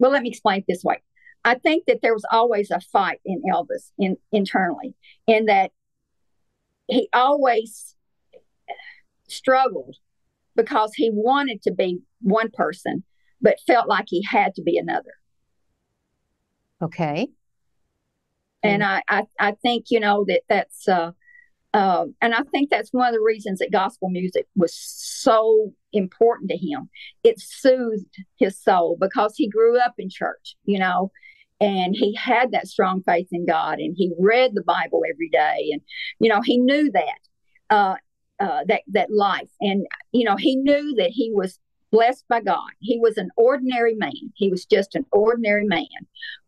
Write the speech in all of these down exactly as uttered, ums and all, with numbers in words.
Well, let me explain it this way. I think that there was always a fight in Elvis in, internally, in that he always struggled because he wanted to be one person, but felt like he had to be another. Okay. And I, I, I think, you know, that that's, uh, uh, and I think that's one of the reasons that gospel music was so important to him. It soothed his soul because he grew up in church, you know, and he had that strong faith in God, and he read the Bible every day. And, you know, he knew that, uh, uh, that, that life. And, you know, he knew that he was blessed by God. He was an ordinary man. He was just an ordinary man,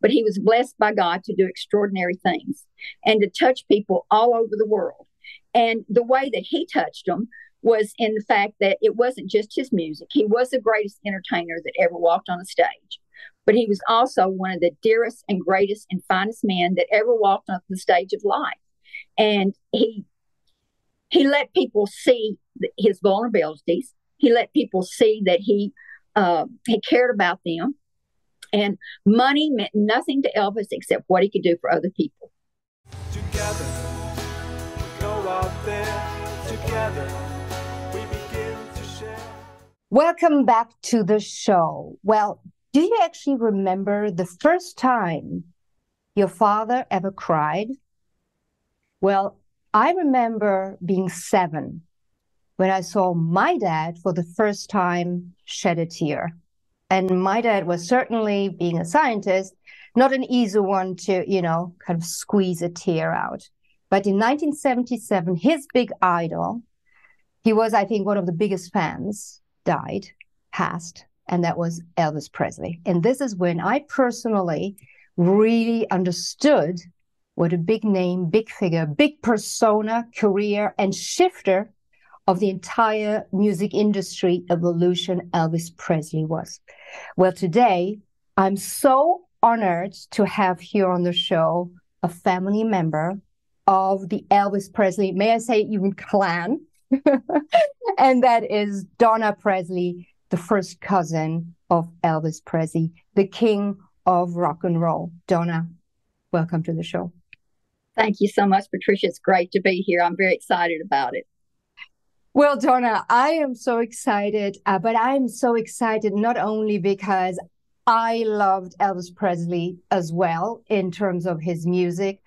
but he was blessed by God to do extraordinary things and to touch people all over the world. And the way that he touched them was in the fact that it wasn't just his music. He was the greatest entertainer that ever walked on a stage, but he was also one of the dearest and greatest and finest men that ever walked on the stage of life. And he, he let people see his vulnerabilities. He let people see that he uh, he cared about them, and money meant nothing to Elvis except what he could do for other people. Together, we go out there. Together, we begin to share. Welcome back to the show. Well, do you actually remember the first time your father ever cried? Well, I remember being seven. When I saw my dad for the first time shed a tear. And my dad was certainly, being a scientist, not an easy one to, you know, kind of squeeze a tear out. But in nineteen seventy-seven, his big idol, he was, I think, one of the biggest fans, died, passed, and that was Elvis Presley. And this is when I personally really understood what a big name, big figure, big persona, career, and shifter of the entire music industry evolution Elvis Presley was. Well, today, I'm so honored to have here on the show a family member of the Elvis Presley, may I say even clan, and that is Donna Presley, the first cousin of Elvis Presley, the king of rock and roll. Donna, welcome to the show. Thank you so much, Patricia. It's great to be here. I'm very excited about it. Well, Donna, I am so excited, uh, but I'm so excited not only because I loved Elvis Presley as well in terms of his music,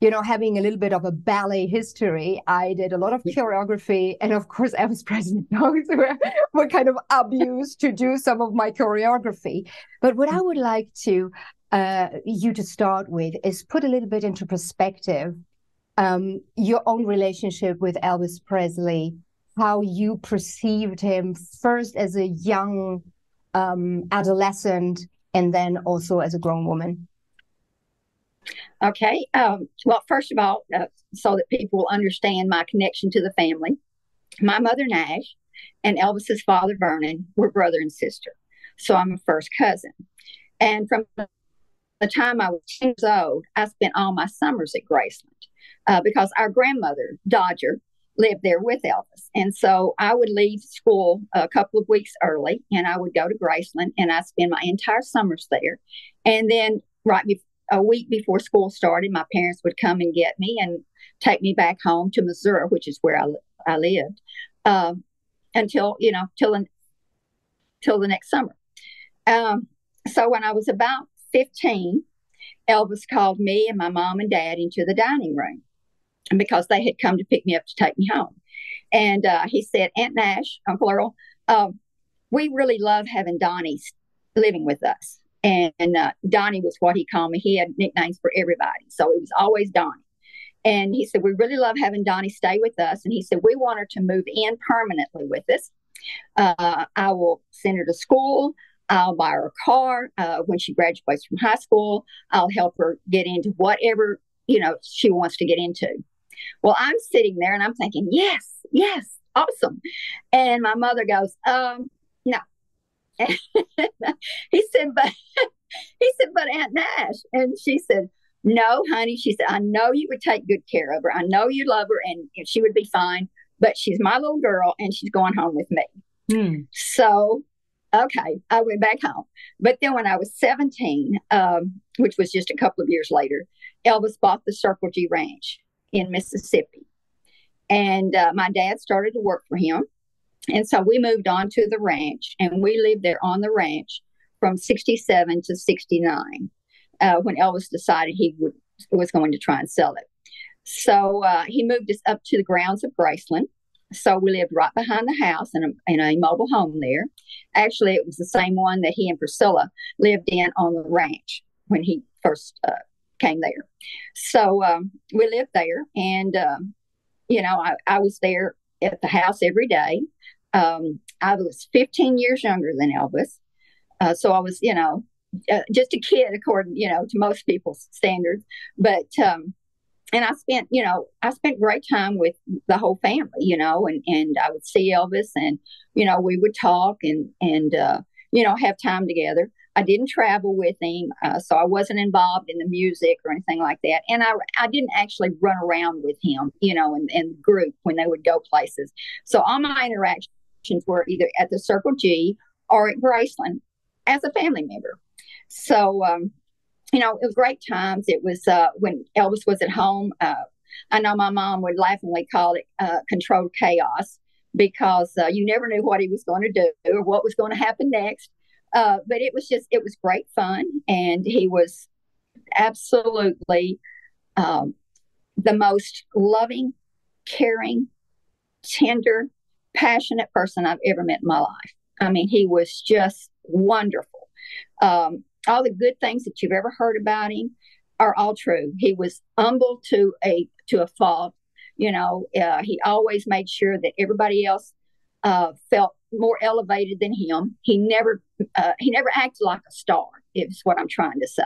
you know, having a little bit of a ballet history. I did a lot of choreography, and of course, Elvis Presley songs were, were kind of abused to do some of my choreography. But what I would like to uh, you to start with is put a little bit into perspective um, your own relationship with Elvis Presley, how you perceived him first as a young um, adolescent and then also as a grown woman. Okay. Um, well, first of all, uh, so that people will understand my connection to the family, my mother, Nash, and Elvis's father, Vernon, were brother and sister. So I'm a first cousin. And from the time I was ten years old, I spent all my summers at Graceland uh, because our grandmother, Dodger, lived there with Elvis. And so I would leave school a couple of weeks early and I would go to Graceland and I spend my entire summers there. And then right be- a week before school started, my parents would come and get me and take me back home to Missouri, which is where I, li- I lived, um, until, you know, till, an- till the next summer. Um, so when I was about fifteen, Elvis called me and my mom and dad into the dining room, because they had come to pick me up to take me home. And uh, he said, Aunt Nash, Uncle Earl, um, we really love having Donnie living with us. And, and uh, Donnie was what he called me. He had nicknames for everybody. So it was always Donnie. And he said, we really love having Donnie stay with us. And he said, we want her to move in permanently with us. Uh, I will send her to school. I'll buy her a car. Uh, when she graduates from high school, I'll help her get into whatever, you know, she wants to get into. Well, I'm sitting there and I'm thinking, yes, yes, awesome. And my mother goes, um, no. he said, but he said, but Aunt Nash. And she said, no, honey. She said, I know you would take good care of her. I know you love her and she would be fine, but she's my little girl and she's going home with me. Hmm. So Okay, I went back home. But then when I was seventeen, um, which was just a couple of years later, Elvis bought the Circle G Ranch in Mississippi. And uh, my dad started to work for him. And so we moved on to the ranch, and we lived there on the ranch from sixty-seven to sixty-nine uh, when Elvis decided he would, was going to try and sell it. So uh, he moved us up to the grounds of Graceland. So we lived right behind the house in a, in a mobile home there. Actually, it was the same one that he and Priscilla lived in on the ranch when he first uh, came there. So um, we lived there, and, um, you know, I, I was there at the house every day. Um, I was fifteen years younger than Elvis. Uh, so I was, you know, uh, just a kid according, you know, to most people's standards. But, um, and I spent, you know, I spent great time with the whole family, you know, and, and I would see Elvis and, you know, we would talk and, and uh, you know, have time together. I didn't travel with him, uh, so I wasn't involved in the music or anything like that. And I, I didn't actually run around with him, you know, in, in group when they would go places. So all my interactions were either at the Circle G or at Graceland as a family member. So, um, you know, it was great times. It was uh, when Elvis was at home. Uh, I know my mom would laughingly call it uh, controlled chaos because uh, you never knew what he was going to do or what was going to happen next. Uh, but it was just, it was great fun. And he was absolutely um, the most loving, caring, tender, passionate person I've ever met in my life. I mean, he was just wonderful. Um, all the good things that you've ever heard about him are all true. He was humble to a, to a fault. You know, uh, he always made sure that everybody else uh, felt more elevated than him. He never, uh, he never acted like a star, is what I'm trying to say.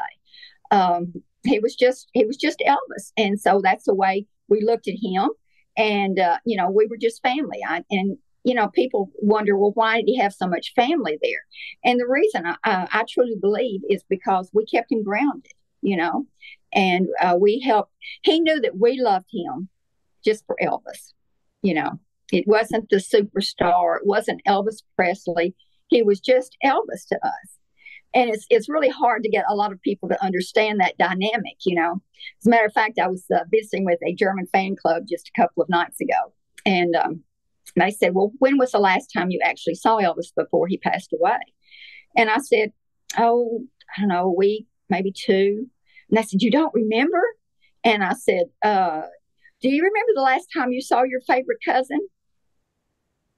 Um, he was just, he was just Elvis. And so that's the way we looked at him. And, uh, you know, we were just family. I, and, you know, people wonder, well, why did he have so much family there? And the reason I, I, I truly believe is because we kept him grounded, you know, and uh, we helped. He knew that we loved him just for Elvis, you know. It wasn't the superstar. It wasn't Elvis Presley. He was just Elvis to us. And it's it's really hard to get a lot of people to understand that dynamic, you know. As a matter of fact, I was uh, visiting with a German fan club just a couple of nights ago. And um, they said, well, when was the last time you actually saw Elvis before he passed away? And I said, oh, I don't know, a week, maybe two. And they said, you don't remember? And I said, uh, do you remember the last time you saw your favorite cousin?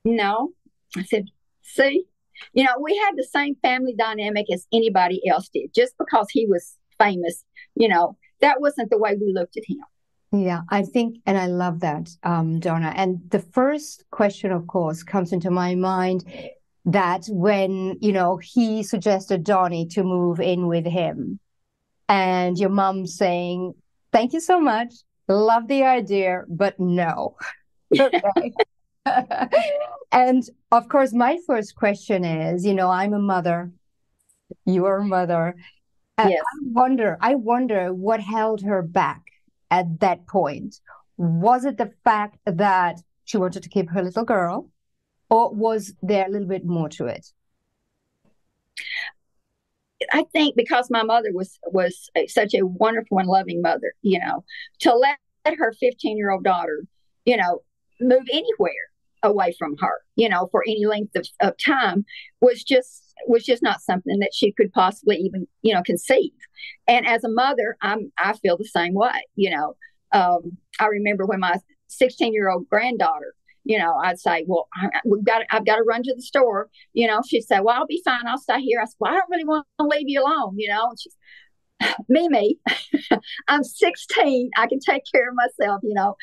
No. I said, see, you know, we had the same family dynamic as anybody else did. Just because he was famous, you know, that wasn't the way we looked at him. Yeah, I think, and I love that, um, Donna. And the first question, of course, comes into my mind that when, you know, he suggested Donnie to move in with him and your mom saying, thank you so much, love the idea, but no. Okay. And of course, my first question is, you know, I'm a mother, you are a mother. Yes. I wonder, I wonder what held her back at that point. Was it the fact that she wanted to keep her little girl, or was there a little bit more to it? I think because my mother was, was such a wonderful and loving mother, you know, to let her fifteen-year-old daughter, you know, move anywhere away from her, you know, for any length of, of time was just was just not something that she could possibly even, you know, conceive. And as a mother, I'm I feel the same way, you know. Um, I remember when my sixteen-year-old granddaughter, you know, I'd say, well, I, we've got, I've got to run to the store, you know. She'd say, well, I'll be fine, I'll stay here. I said, well, I don't really want to leave you alone, you know. And she's, Mimi, I'm sixteen. I can take care of myself, you know.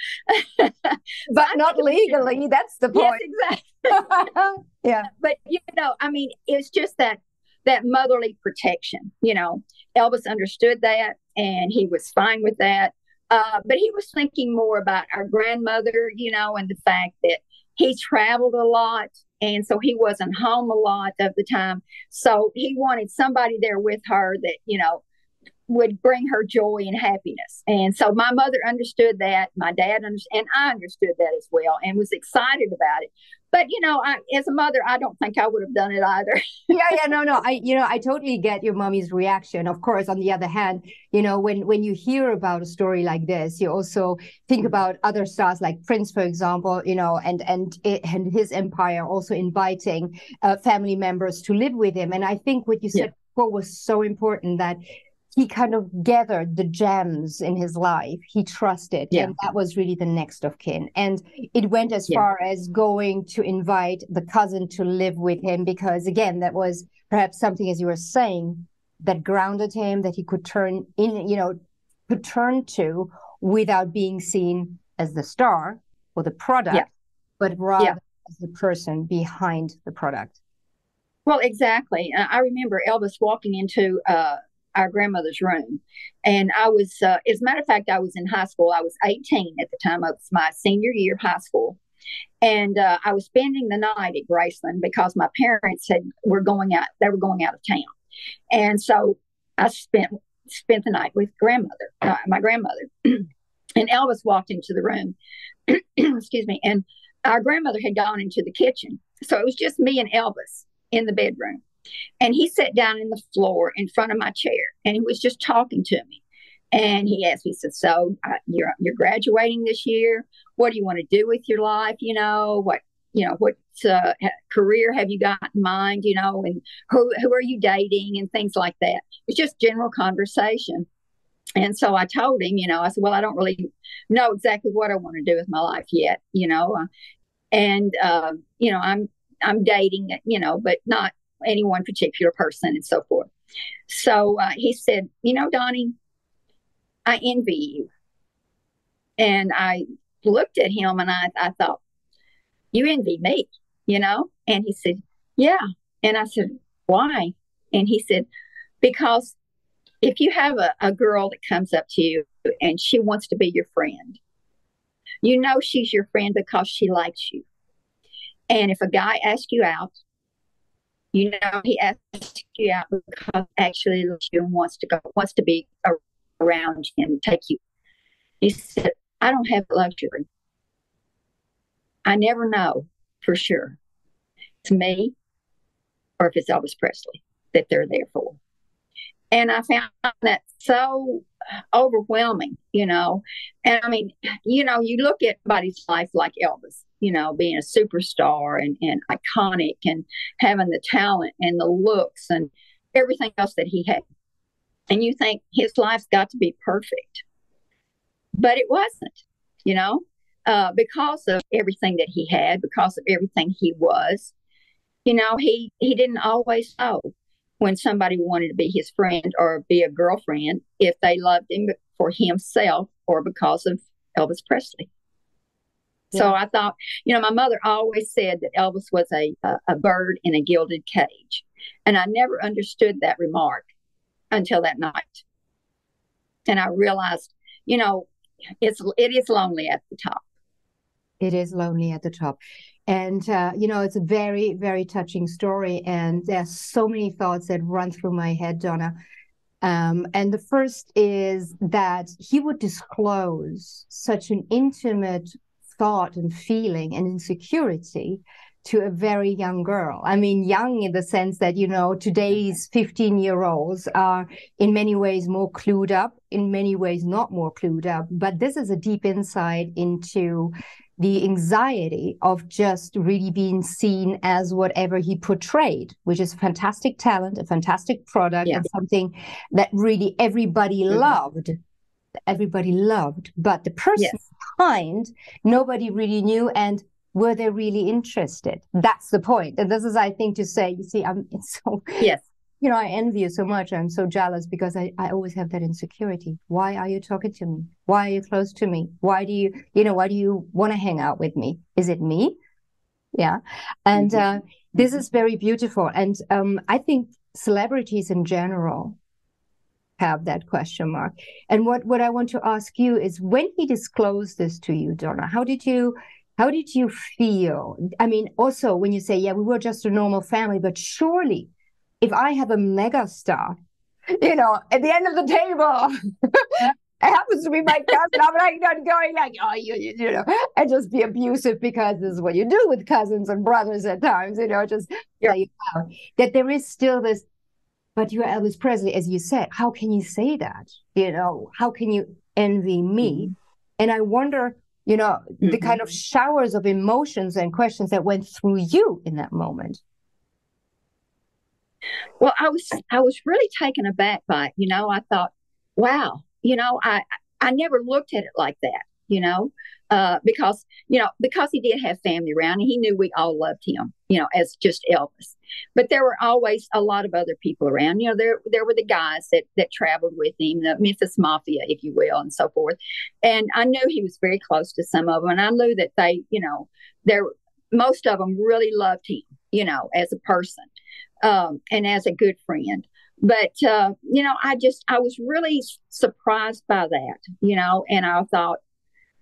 But not legally. That's the point. Yes, exactly. Yeah. But, you know, I mean, it's just that that motherly protection, you know. Elvis understood that, and he was fine with that. Uh, but he was thinking more about our grandmother, you know, and the fact that he traveled a lot. And so he wasn't home a lot of the time. So he wanted somebody there with her that, you know, would bring her joy and happiness. And so my mother understood that, my dad understood, and I understood that as well, and was excited about it. But, you know, I, as a mother, I don't think I would have done it either. yeah, yeah, no, no. I, you know, I totally get your mommy's reaction. Of course, on the other hand, you know, when, when you hear about a story like this, you also think about other stars like Prince, for example, you know, and, and, it, and his empire also inviting uh, family members to live with him. And I think what you said yeah. before was so important, that he kind of gathered the gems in his life he trusted. Yeah. And that was really the next of kin. And it went as yeah. far as going to invite the cousin to live with him, because, again, that was perhaps something, as you were saying, that grounded him, that he could turn in, you know, could turn to without being seen as the star or the product, yeah. but rather yeah. as the person behind the product. Well, exactly. I remember Elvis walking into, uh, our grandmother's room. And I was, uh, as a matter of fact, I was in high school. I was eighteen at the time. It was my senior year of high school. And uh, I was spending the night at Graceland because my parents had were going out, they were going out of town. And so I spent spent the night with grandmother, uh, my grandmother. And Elvis walked into the room, excuse me, and our grandmother had gone into the kitchen. So it was just me and Elvis in the bedroom. And he sat down on the floor in front of my chair, and he was just talking to me. And he asked me, he said, so uh, you're, you're graduating this year. What do you want to do with your life? You know, what, you know, what uh, career have you got in mind? You know, and who, who are you dating and things like that. It's just general conversation. And so I told him, you know, I said, well, I don't really know exactly what I want to do with my life yet, you know. Uh, and, uh, you know, I'm, I'm dating, you know, but not any one particular person and so forth. So uh, he said, you know, Donnie, I envy you. And I looked at him and I, I thought, you envy me, you know? And he said, yeah. And I said, why? And he said, because if you have a, a girl that comes up to you and she wants to be your friend, you know she's your friend because she likes you. And if a guy asks you out, you know, he asks you out because actually she wants to go, wants to be around you and take you. He said, I don't have luxury. I never know for sure. It's me or if it's Elvis Presley that they're there for. And I found that so overwhelming, you know. And I mean, you know, you look at somebody's life like Elvis, you know, being a superstar and, and iconic and having the talent and the looks and everything else that he had. And you think his life's got to be perfect. But it wasn't, you know, uh, because of everything that he had, because of everything he was. You know, he, he didn't always know when somebody wanted to be his friend or be a girlfriend if they loved him for himself or because of Elvis Presley. So I thought, you know, my mother always said that Elvis was a, a, a bird in a gilded cage. And I never understood that remark until that night. And I realized, you know, it's, it is lonely at the top. It is lonely at the top. And, uh, you know, it's a very, very touching story. And there's so many thoughts that run through my head, Donna. Um, and the first is that he would disclose such an intimate thought and feeling and insecurity to a very young girl. I mean, young in the sense that, you know, today's fifteen-year-olds are in many ways more clued up, in many ways not more clued up. But this is a deep insight into the anxiety of just really being seen as whatever he portrayed, which is fantastic talent, a fantastic product, yeah. and something that really everybody mm-hmm. loved. Everybody loved, but the person yes. behind, nobody really knew, and were they really interested? That's the point. And this is, I think, to say, you see, I'm it's so, yes. you know, I envy you so much. I'm so jealous because I, I always have that insecurity. Why are you talking to me? Why are you close to me? Why do you, you know, why do you want to hang out with me? Is it me? Yeah. And mm-hmm. uh, this is very beautiful. And um, I think celebrities in general have that question mark. And what, what I want to ask you is, when he disclosed this to you, Donna, how did you, how did you feel? I mean, also when you say, yeah, we were just a normal family, but surely if I have a megastar, you know, at the end of the table, happens to be my cousin. I'm like not going like, oh, you, you, you know, and just be abusive, because this is what you do with cousins and brothers at times, you know, just yeah. like, wow, that there is still this. But you're Elvis Presley, as you said. How can you say that? You know, how can you envy me? Mm-hmm. And I wonder, you know, mm-hmm. the kind of showers of emotions and questions that went through you in that moment. Well, I was I was really taken aback by it. You know, I thought, wow, you know, I I never looked at it like that, you know, uh, because, you know, because he did have family around, and he knew we all loved him, you know, as just Elvis. But there were always a lot of other people around. You know, there there were the guys that, that traveled with him, the Memphis Mafia, if you will, and so forth. And I knew he was very close to some of them. And I knew that they, you know, there most of them really loved him, you know, as a person. Um, and as a good friend. But, uh, you know, I just, I was really surprised by that, you know, and I thought,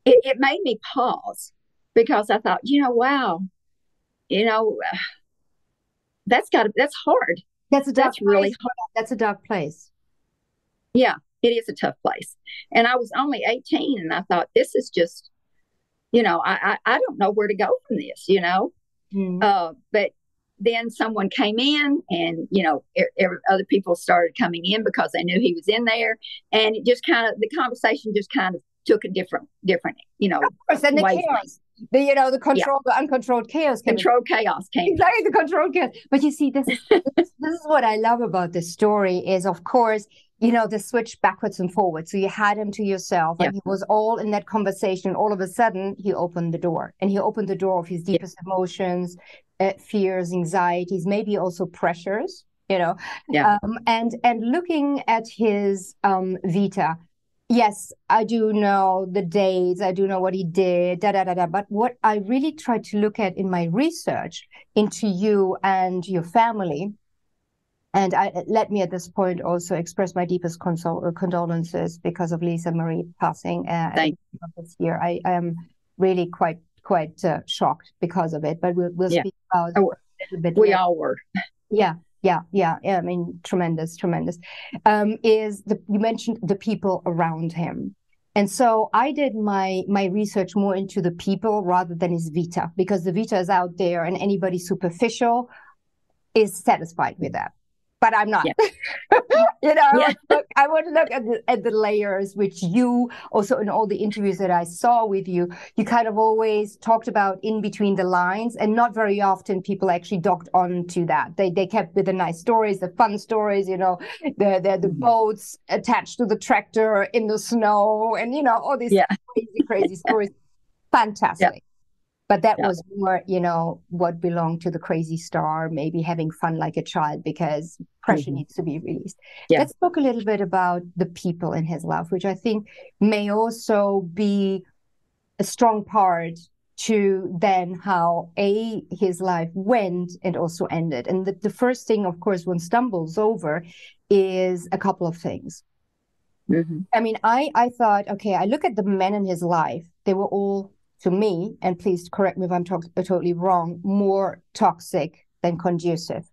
it, it made me pause, because I thought, you know, wow, you know, uh, that's got to, that's hard. That's a dark that's really place. Hard. That's a dark place. Yeah, it is a tough place. And I was only eighteen, and I thought, this is just, you know, I, I, I don't know where to go from this, you know, mm-hmm. uh, but then someone came in, and, you know, er, er, other people started coming in because they knew he was in there. And it just kind of, the conversation just kind of took a different, different, you know. Of course, and the chaos, the, you know, the control, yeah. the uncontrolled chaos. Came controlled in. chaos came Exactly, in. the controlled chaos. But you see, this is, this, this is what I love about this story is, of course, you know, the switch backwards and forwards. So you had him to yourself, yeah. and he was all in that conversation. All of a sudden, he opened the door. And he opened the door of his deepest yeah. emotions, fears, anxieties, maybe also pressures, you know, yeah. um, and and looking at his um, vita, yes, I do know the dates, I do know what he did, da da da da. But what I really tried to look at in my research into you and your family, and I, let me at this point also express my deepest consol- condolences because of Lisa Marie passing uh, Thank you. this year. I, I am really quite. quite uh, shocked because of it, but we'll, we'll yeah. speak about it a little bit we later. all were yeah yeah yeah I mean tremendous tremendous um is the you mentioned the people around him, and so I did my my research more into the people rather than his vita, because the vita is out there and anybody superficial is satisfied with that, but I'm not. Yeah. you know, yeah. I, would look, I would look at the, at the layers, which you also in all the interviews that I saw with you, you kind of always talked about in between the lines, and not very often people actually docked on to that. They they kept with the nice stories, the fun stories, you know, the the, the boats attached to the tractor in the snow, and, you know, all these yeah. crazy, crazy stories. Fantastic. Yeah. But that yeah. was more, you know, what belonged to the crazy star, maybe having fun like a child, because pressure mm-hmm. needs to be released. Yeah. Let's talk a little bit about the people in his life, which I think may also be a strong part to then how, A, his life went and also ended. And the, the first thing, of course, one stumbles over is a couple of things. Mm-hmm. I mean, I, I thought, okay, I look at the men in his life, they were all, to me, and please correct me if I'm to- totally wrong, more toxic than conducive.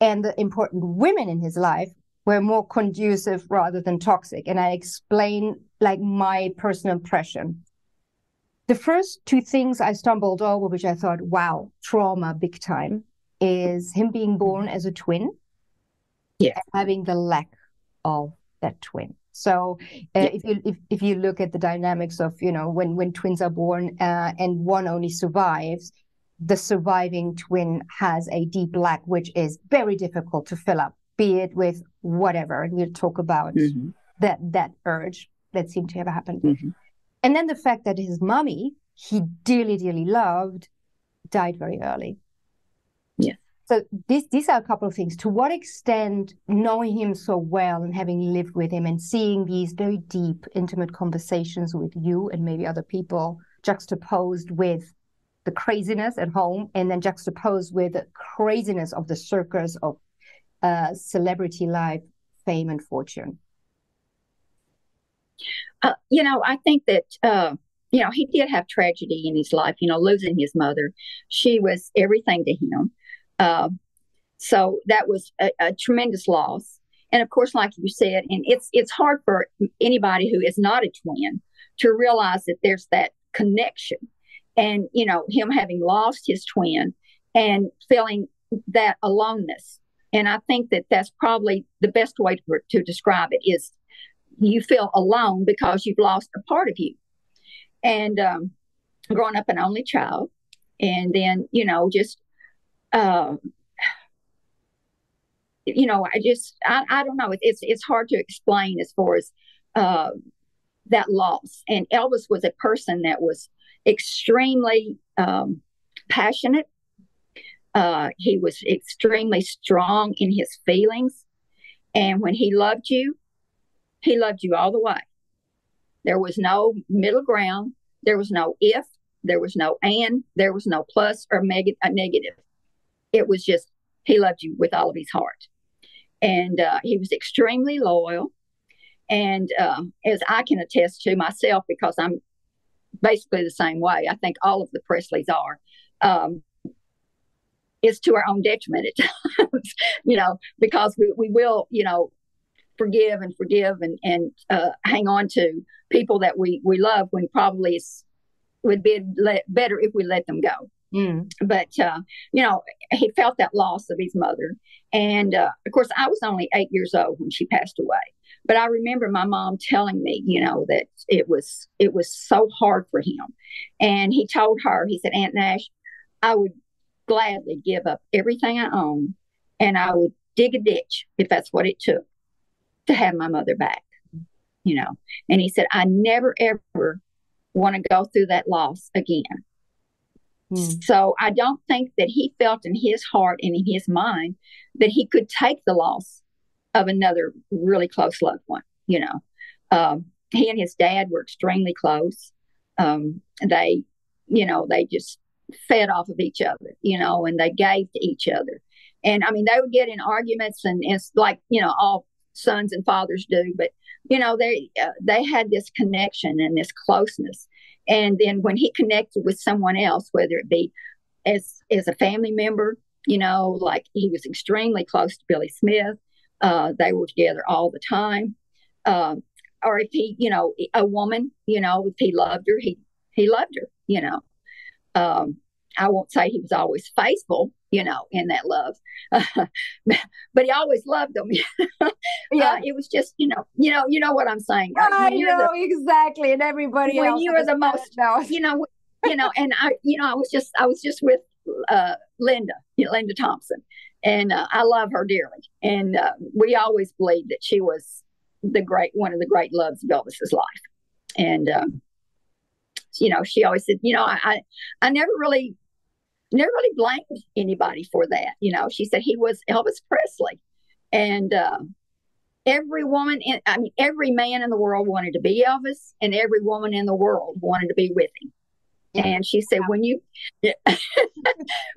And the important women in his life were more conducive rather than toxic. And I explain like my personal impression. The first two things I stumbled over, which I thought, wow, trauma big time, is him being born as a twin. Yeah. And having the lack of that twin. So uh, yeah. if you if, if you look at the dynamics of, you know, when, when twins are born uh, and one only survives, the surviving twin has a deep lack, which is very difficult to fill up, be it with whatever. And we'll talk about mm-hmm. that that urge that seemed to have happened. Mm-hmm. And then the fact that his mommy, he dearly, dearly loved, died very early. Yeah. So this, these are a couple of things. To what extent, knowing him so well and having lived with him and seeing these very deep, intimate conversations with you and maybe other people juxtaposed with the craziness at home, and then juxtaposed with the craziness of the circus of uh, celebrity life, fame and fortune? Uh, you know, I think that... Uh... You know, he did have tragedy in his life, you know, losing his mother. She was everything to him. Uh, so that was a, a tremendous loss. And of course, like you said, and it's it's hard for anybody who is not a twin to realize that there's that connection. And, you know, him having lost his twin and feeling that aloneness. And I think that that's probably the best way to, to describe it is you feel alone because you've lost a part of you. And um, growing up an only child, and then, you know, just, um, you know, I just, I, I don't know. It's it's hard to explain as far as uh, that loss. And Elvis was a person that was extremely um, passionate. Uh, he was extremely strong in his feelings. And when he loved you, he loved you all the way. There was no middle ground. There was no if. There was no and. There was no plus or meg- a negative. It was just he loved you with all of his heart. And uh, he was extremely loyal. And uh, as I can attest to myself, because I'm basically the same way, I think all of the Presleys are, um, it's to our own detriment at times, you know, because we, we will, you know, forgive and forgive and, and uh, hang on to people that we, we love when probably it's, would be let, better if we let them go. Mm. But, uh, you know, he felt that loss of his mother. And, uh, of course, I was only eight years old when she passed away. But I remember my mom telling me, you know, that it was it was so hard for him. And he told her, he said, Aunt Nash, I would gladly give up everything I own, and I would dig a ditch if that's what it took to have my mother back, you know. And he said, I never, ever want to go through that loss again. Mm. So I don't think that he felt in his heart and in his mind that he could take the loss of another really close loved one, you know. Um, he and his dad were extremely close. Um, they, you know, they just fed off of each other, you know, and they gave to each other. And, I mean, they would get in arguments and it's like, you know, all sons and fathers do, but, you know, they uh, they had this connection and this closeness. And then when he connected with someone else, whether it be as, as a family member, you know, like he was extremely close to Billy Smith. Uh, they were together all the time. Uh, or if he, you know, a woman, you know, if he loved her, he, he loved her, you know. Um, I won't say he was always faithful, you know, in that love, uh, but he always loved them. Yeah, uh, it was just, you know, you know, you know what I'm saying. Like, I know the, exactly, and everybody when else you were the most, knows. you know, you know, and I, you know, I was just, I was just with uh, Linda, you know, Linda Thompson, and uh, I love her dearly, and uh, we always believed that she was the great, one of the great loves of Elvis's life, and. Um, You know, she always said, you know, I, I, I never really, never really blamed anybody for that. You know, she said he was Elvis Presley, and uh, every woman, in, I mean, every man in the world wanted to be Elvis, and every woman in the world wanted to be with him. And she said, when you,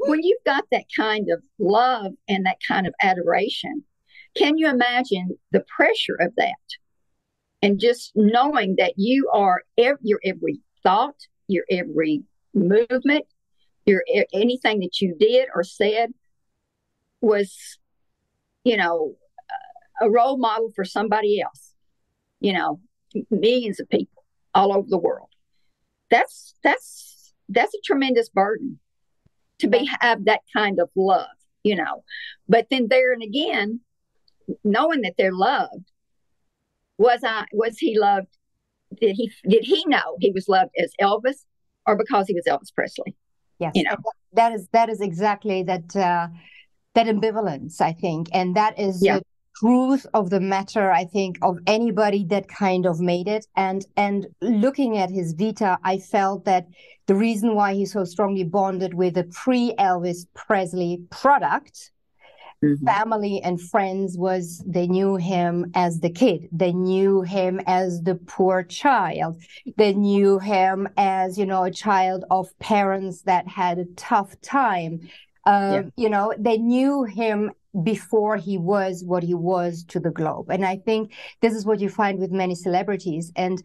when you've got that kind of love and that kind of adoration, can you imagine the pressure of that? And just knowing that you are, ev- you're every. thought, your every movement, your anything that you did or said was, you know, a role model for somebody else, you know, millions of people all over the world. That's, that's, that's a tremendous burden to be, have that kind of love, you know, but then there and again, knowing that they're loved, was I, was he loved? Did he did he know he was loved as Elvis, or because he was Elvis Presley? Yes, you know that is that is exactly that uh, that ambivalence, I think, and that is yeah. the truth of the matter. I think of anybody that kind of made it, and and looking at his vita, I felt that the reason why he so strongly bonded with the pre-Elvis Presley product. Mm-hmm. Family and friends was they knew him as the kid. They knew him as the poor child. They knew him as, you know, a child of parents that had a tough time. Um, yeah. You know, they knew him before he was what he was to the globe. And I think this is what you find with many celebrities. And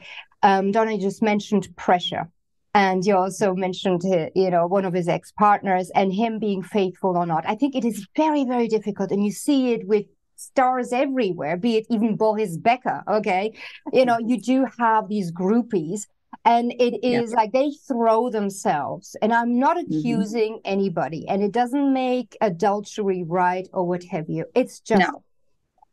um, Donna just mentioned pressure. And you also mentioned, you know, one of his ex-partners and him being faithful or not. I think it is very, very difficult. And you see it with stars everywhere, be it even Boris Becker, okay? You know, you do have these groupies, and it is yeah. like they throw themselves. And I'm not accusing mm-hmm. anybody, and it doesn't make adultery right or what have you. It's just... No.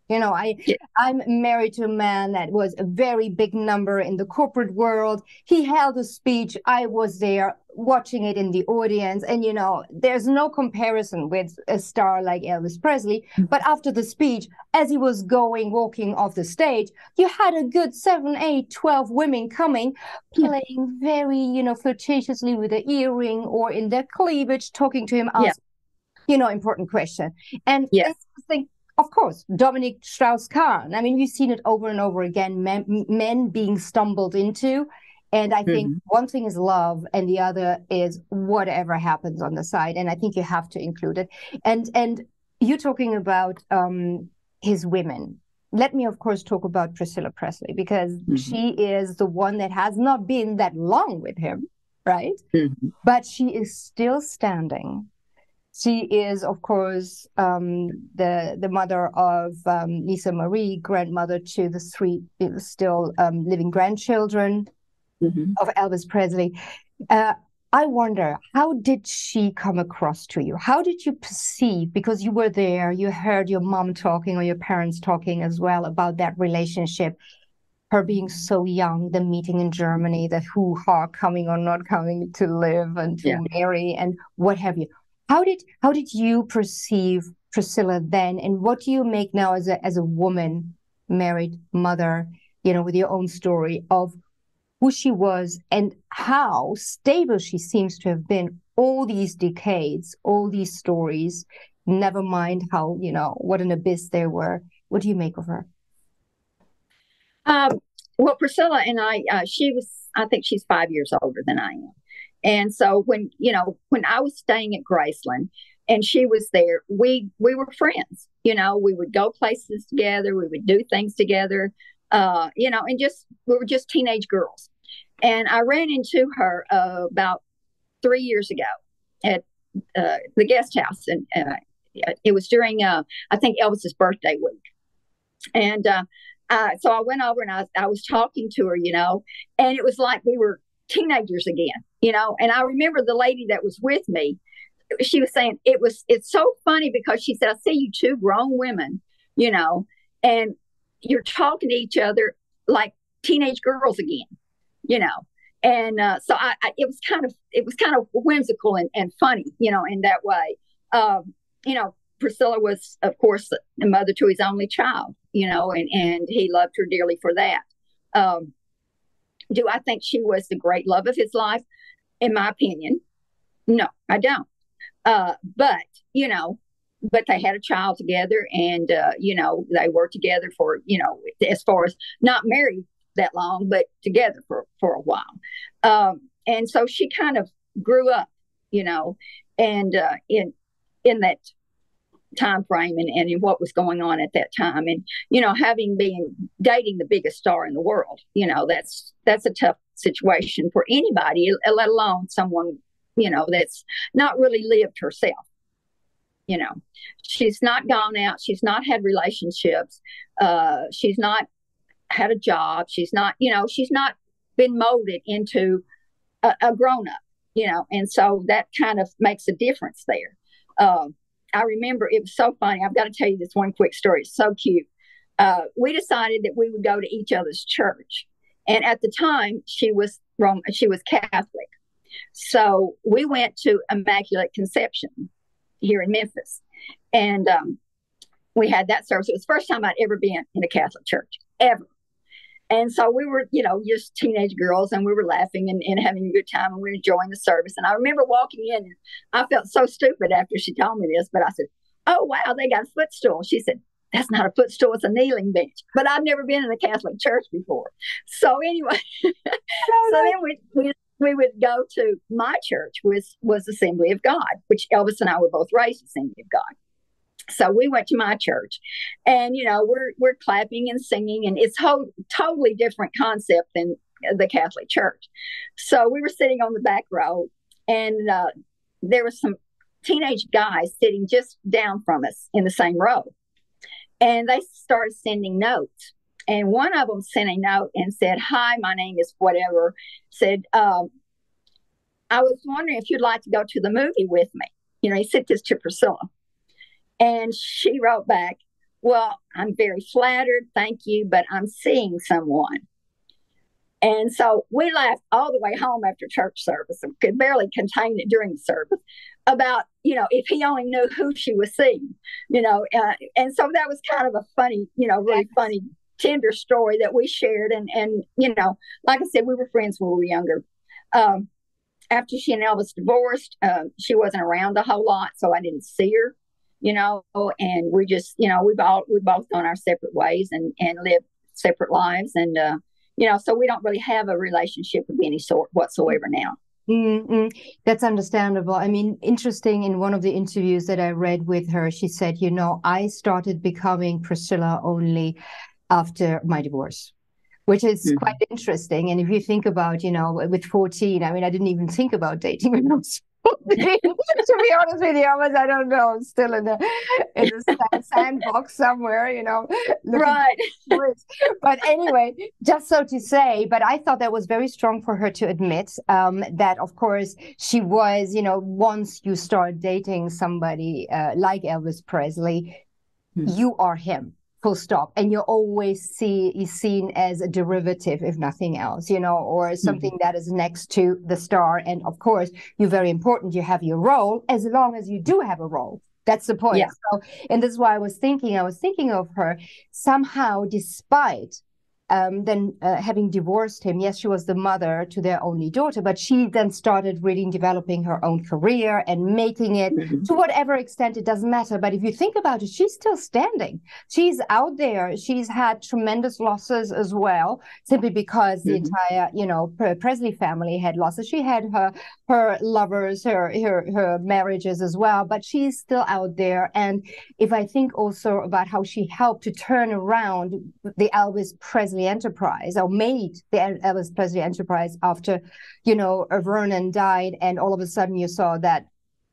You know, I, yeah. I'm married to a man that was a very big number in the corporate world. He held a speech. I was there watching it in the audience. And, you know, there's no comparison with a star like Elvis Presley. Mm-hmm. But after the speech, as he was going, walking off the stage, you had a good seven, eight, twelve women coming, playing yeah. very, you know, flirtatiously with their earring or in their cleavage, talking to him, asking, yeah. you know, important question. And yes. I think, of course, Dominic Strauss-Kahn. I mean, we've seen it over and over again, men, men being stumbled into. And I think mm-hmm. one thing is love and the other is whatever happens on the side. And I think you have to include it. And and you're talking about um, his women. Let me, of course, talk about Priscilla Presley, because mm-hmm. she is the one that has not been that long with him, right? Mm-hmm. But she is still standing. She is, of course, um, the the mother of um, Lisa Marie, grandmother to the three still um, living grandchildren mm-hmm. of Elvis Presley. Uh, I wonder, how did she come across to you? How did you perceive, because you were there, you heard your mom talking or your parents talking as well about that relationship, her being so young, the meeting in Germany, the hoo-ha coming or not coming to live and to yeah. marry and what have you. How did how did you perceive Priscilla then, and what do you make now as a as a woman, married mother, you know, with your own story of who she was and how stable she seems to have been all these decades, all these stories, never mind how, you know, what an abyss they were. What do you make of her? Um, well, Priscilla and I, uh, she was, I think she's five years older than I am. And so when, you know, when I was staying at Graceland and she was there, we we were friends, you know, we would go places together. We would do things together, uh, you know, and just we were just teenage girls. And I ran into her uh, about three years ago at uh, the guest house. And uh, it was during, uh, I think, Elvis's birthday week. And uh, I, so I went over and I, I was talking to her, you know, and it was like we were teenagers again. You know, and I remember the lady that was with me, she was saying, it was, it's so funny because she said, I see you two grown women, you know, and you're talking to each other like teenage girls again, you know. And uh, so I, I, it was kind of, it was kind of whimsical and, and funny, you know, in that way. Um, you know, Priscilla was, of course, the mother to his only child, you know, and, and he loved her dearly for that. Um, do I think she was the great love of his life? In my opinion, no, I don't. Uh, but, you know, but they had a child together and, uh, you know, they were together for, you know, as far as not married that long, but together for, for a while. Um, and so she kind of grew up, you know, and uh, in in that time frame and, and in what was going on at that time. And, you know, having been dating the biggest star in the world, you know, that's that's a tough situation for anybody, let alone someone, you know, that's not really lived herself. You know, she's not gone out, she's not had relationships, uh she's not had a job, she's not, you know, she's not been molded into a, a grown-up, you know. And so that kind of makes a difference there. um I remember it was so funny. I've got to tell you this one quick story, it's so cute. Uh we decided that we would go to each other's church. And at the time, she was Roman, she was Catholic. So we went to Immaculate Conception here in Memphis. And um, we had that service. It was the first time I'd ever been in a Catholic church, ever. And so we were, you know, just teenage girls, and we were laughing and, and having a good time, and we were enjoying the service. And I remember walking in, and I felt so stupid after she told me this, but I said, oh, wow, they got a footstool. She said, that's not a footstool, it's a kneeling bench. But I've never been in a Catholic church before. So anyway, so then we, we we would go to my church, which was Assembly of God, which Elvis and I were both raised Assembly of God. So we went to my church, and, you know, we're we're clapping and singing, and it's whole totally different concept than the Catholic church. So we were sitting on the back row, and uh, there was some teenage guys sitting just down from us in the same row. And they started sending notes. And one of them sent a note and said, "Hi, my name is whatever," said, um, "I was wondering if you'd like to go to the movie with me." You know, he sent this to Priscilla. And she wrote back, "Well, I'm very flattered. Thank you, but I'm seeing someone." And so we laughed all the way home after church service and could barely contain it during the service about, you know, if he only knew who she was seeing, you know. Uh, and so that was kind of a funny, you know, really funny, tender story that we shared. And, and you know, like I said, we were friends when we were younger. Um, after she and Elvis divorced, uh, she wasn't around a whole lot, so I didn't see her, you know. And we just, you know, we've all, we've both gone our separate ways and, and lived separate lives. And, uh, you know, so we don't really have a relationship of any sort whatsoever now. Mm-mm. That's understandable. I mean, interesting, in one of the interviews that I read with her, she said, you know, I started becoming Priscilla only after my divorce, which is mm-hmm. quite interesting. And if you think about, you know, with fourteen, I mean, I didn't even think about dating when I was fourteen. To be honest with you, I was, I don't know, I'm still in a, in a sandbox somewhere, you know. Right. But anyway, just so to say, but I thought that was very strong for her to admit um, that, of course, she was, you know, once you start dating somebody uh, like Elvis Presley, mm-hmm. you are him. Full stop. And you're always see, seen as a derivative, if nothing else, you know, or something mm-hmm. that is next to the star. And of course, you're very important. You have your role as long as you do have a role. That's the point. Yeah. So, and that's why I was thinking, I was thinking of her somehow, despite um, then uh, having divorced him. Yes, she was the mother to their only daughter, but she then started really developing her own career and making it mm-hmm. to whatever extent, it doesn't matter. But if you think about it, she's still standing. She's out there. She's had tremendous losses as well, simply because mm-hmm. the entire, you know, Presley family had losses. She had her, her lovers, her, her, her marriages as well, but she's still out there. And if I think also about how she helped to turn around the Elvis Presley enterprise, or made the Elvis Presley enterprise after, you know, Vernon died, and all of a sudden you saw that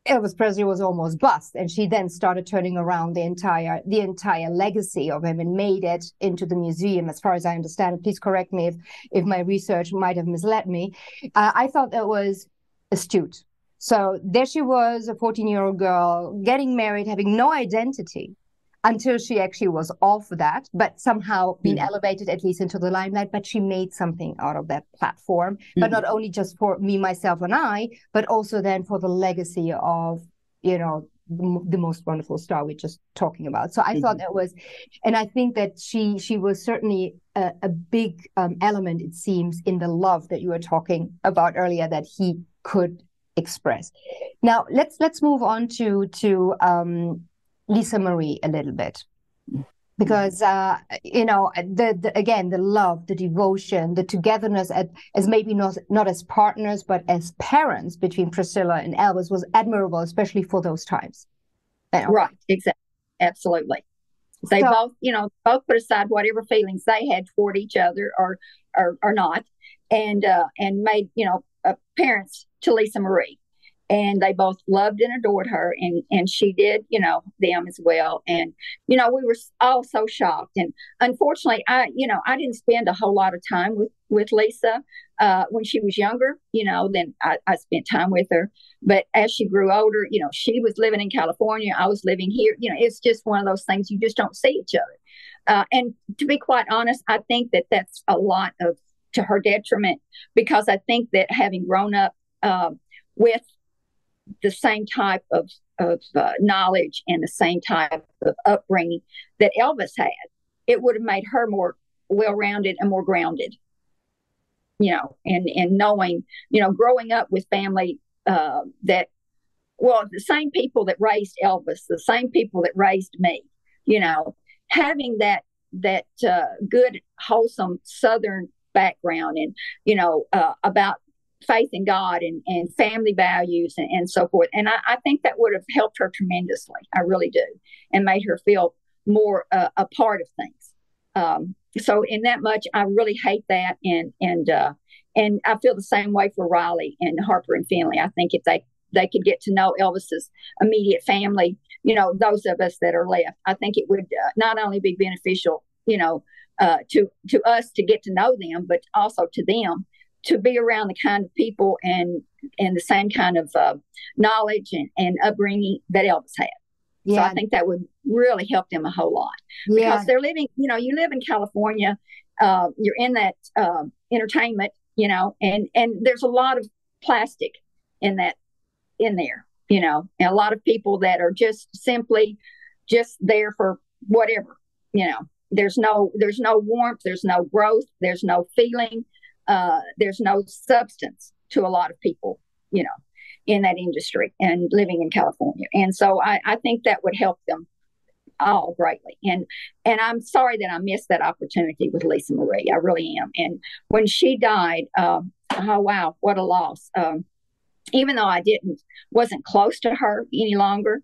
Elvis Presley was almost bust, and she then started turning around the entire the entire legacy of him and made it into the museum, as far as I understand it. Please correct me if if my research might have misled me. Uh, I thought that was astute. So there she was, a fourteen-year-old girl getting married, having no identity, until she actually was off that, but somehow been mm-hmm. elevated at least into the limelight. But she made something out of that platform, mm-hmm. but not only just for me, myself, and I, but also then for the legacy of, you know, the, the most wonderful star we're just talking about. So I mm-hmm. thought that was, and I think that she she was certainly a, a big um, element, it seems, in the love that you were talking about earlier that he could express. Now let's let's move on to to. Um, Lisa Marie a little bit, because uh, you know the, the again the love, the devotion, the togetherness at, as maybe not not as partners but as parents between Priscilla and Elvis was admirable, especially for those times. You know? Right, exactly, absolutely. They so, both, you know, both put aside whatever feelings they had toward each other or or, or not, and uh, and made, you know, uh, parents to Lisa Marie. And they both loved and adored her, and, and she did, you know, them as well. And, you know, we were all so shocked. And unfortunately, I, you know, I didn't spend a whole lot of time with, with Lisa uh, when she was younger, you know, then I, I spent time with her. But as she grew older, you know, she was living in California. I was living here. You know, it's just one of those things, you just don't see each other. Uh, and to be quite honest, I think that that's a lot of to her detriment, because I think that having grown up uh, with the same type of, of uh, knowledge and the same type of upbringing that Elvis had, it would have made her more well-rounded and more grounded, you know, and, and knowing, you know, growing up with family uh, that, well, the same people that raised Elvis, the same people that raised me, you know, having that, that uh, good, wholesome Southern background and, you know, uh, about faith in God and, and family values and, and so forth. And I, I think that would have helped her tremendously. I really do. And made her feel more uh, a part of things. Um, so in that much, I really hate that. And, and, uh, and I feel the same way for Riley and Harper and Finley. I think if they, they could get to know Elvis's immediate family, you know, those of us that are left. I think it would uh, not only be beneficial, you know, uh, to, to us to get to know them, but also to them to be around the kind of people and, and the same kind of uh, knowledge and, and upbringing that Elvis had. Yeah. So I think that would really help them a whole lot because yeah. they're living, you know, you live in California, uh, you're in that uh, entertainment, you know, and, and there's a lot of plastic in that, in there, you know, and a lot of people that are just simply just there for whatever, you know, there's no, there's no warmth, there's no growth, there's no feeling, uh, there's no substance to a lot of people, you know, in that industry and living in California. And so I, I think that would help them all greatly. And, and I'm sorry that I missed that opportunity with Lisa Marie. I really am. And when she died, uh, oh, wow, what a loss. Um, even though I didn't, wasn't close to her any longer,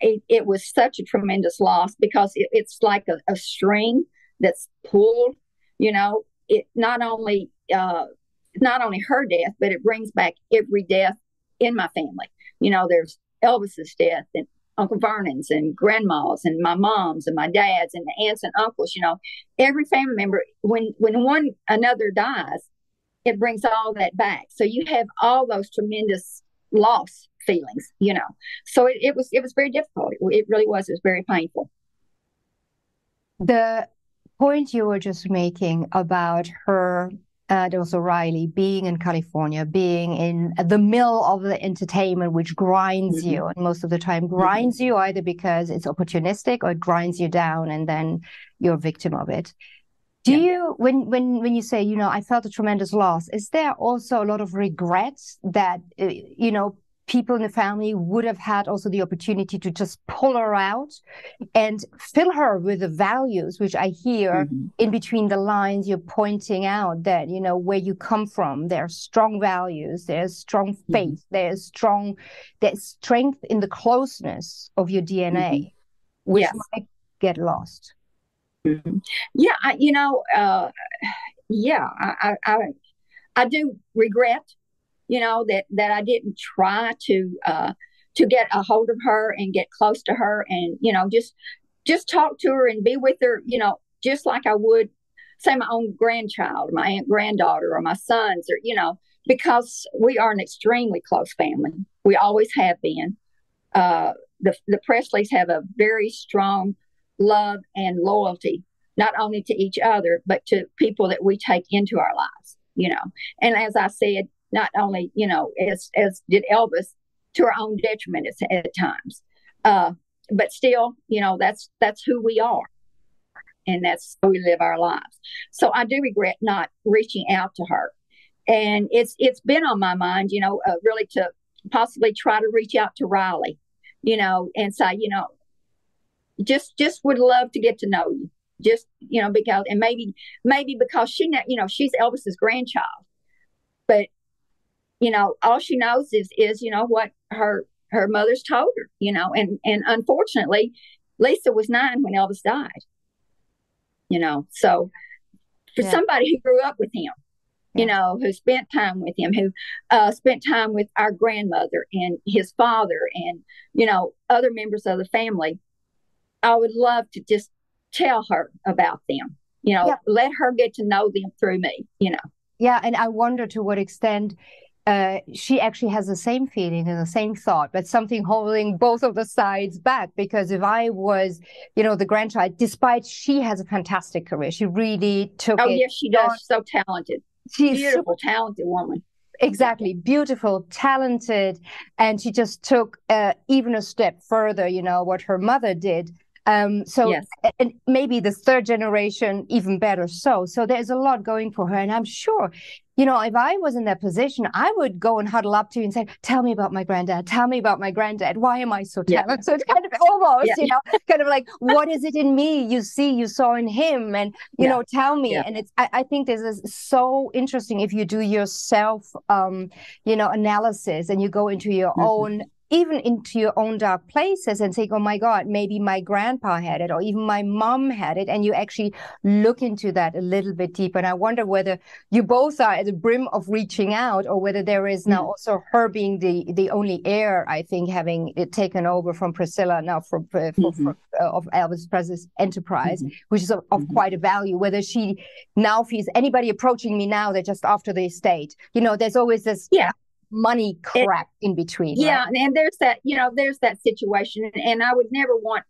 it, it was such a tremendous loss because it, it's like a, a string that's pulled, you know, it not only, uh, not only her death, but it brings back every death in my family. You know, there's Elvis's death and Uncle Vernon's and grandma's and my mom's and my dad's and the aunts and uncles, you know, every family member, when, when one another dies, it brings all that back. So you have all those tremendous loss feelings, you know. So it, it was, it was very difficult. It, it really was. It was very painful. The point you were just making about her and also Riley being in California, being in the mill of the entertainment, which grinds mm-hmm. you, and most of the time grinds mm-hmm. you either because it's opportunistic or it grinds you down and then you're a victim of it. Do yeah. you, when, when, when you say, you know, I felt a tremendous loss, is there also a lot of regrets that, you know, people in the family would have had also the opportunity to just pull her out and fill her with the values, which I hear mm-hmm. in between the lines you're pointing out that, you know, where you come from, there are strong values, there's strong faith, mm-hmm. there's strong, there's strength in the closeness of your D N A, mm-hmm. which yes. might get lost. Mm-hmm. Yeah, I, you know, uh, yeah, I, I, I do regret, you know, that, that I didn't try to, uh, to get a hold of her and get close to her and, you know, just, just talk to her and be with her, you know, just like I would say my own grandchild, my aunt, granddaughter, or my sons, or, you know, because we are an extremely close family. We always have been. Uh, the, the Presleys have a very strong love and loyalty, not only to each other, but to people that we take into our lives, you know, and as I said, not only, you know, as as did Elvis, to our own detriment at, at times. Uh, but still, you know, that's that's who we are. And that's how we live our lives. So I do regret not reaching out to her. And it's it's been on my mind, you know, uh, really to possibly try to reach out to Riley, you know, and say, you know, just just would love to get to know you. Just, you know, because, and maybe, maybe because she, you know, she's Elvis's grandchild. But you know, all she knows is, is, you know, what her, her mother's told her, you know, and, and unfortunately, Lisa was nine when Elvis died, you know, so for yeah. somebody who grew up with him, yeah. you know, who spent time with him, who uh, spent time with our grandmother and his father and, you know, other members of the family, I would love to just tell her about them, you know, yeah. let her get to know them through me, you know. Yeah. And I wonder to what extent Uh, she actually has the same feeling and the same thought, but something holding both of the sides back. Because if I was, you know, the grandchild, despite she has a fantastic career, she really took oh, it. Oh, yes, she does. On. So talented. She's beautiful, so talented woman. Exactly. Beautiful, talented. And she just took uh, even a step further, you know, what her mother did. Um, so yes. and maybe the third generation, even better. So, so there's a lot going for her. And I'm sure, you know, if I was in that position, I would go and huddle up to you and say, tell me about my granddad. Tell me about my granddad. Why am I so talented? Yeah. So it's kind of almost, yeah. you know, kind of like, what is it in me you see, you saw in him? And, you yeah. know, tell me. Yeah. And it's, I, I think this is so interesting if you do yourself, um, you know, analysis and you go into your mm-hmm. own even into your own dark places and think, oh my God, maybe my grandpa had it, or even my mom had it. And you actually look into that a little bit deeper. And I wonder whether you both are at the brim of reaching out, or whether there is now also her being the, the only heir, I think, having it taken over from Priscilla now for, for, mm-hmm. for uh, of Elvis Presley's enterprise, mm-hmm. which is of, of mm-hmm. quite a value, whether she now feels anybody approaching me now, they're just after the estate. You know, there's always this... yeah. money crap it, in between. Yeah, right? And there's that, you know, there's that situation. And, and I would never want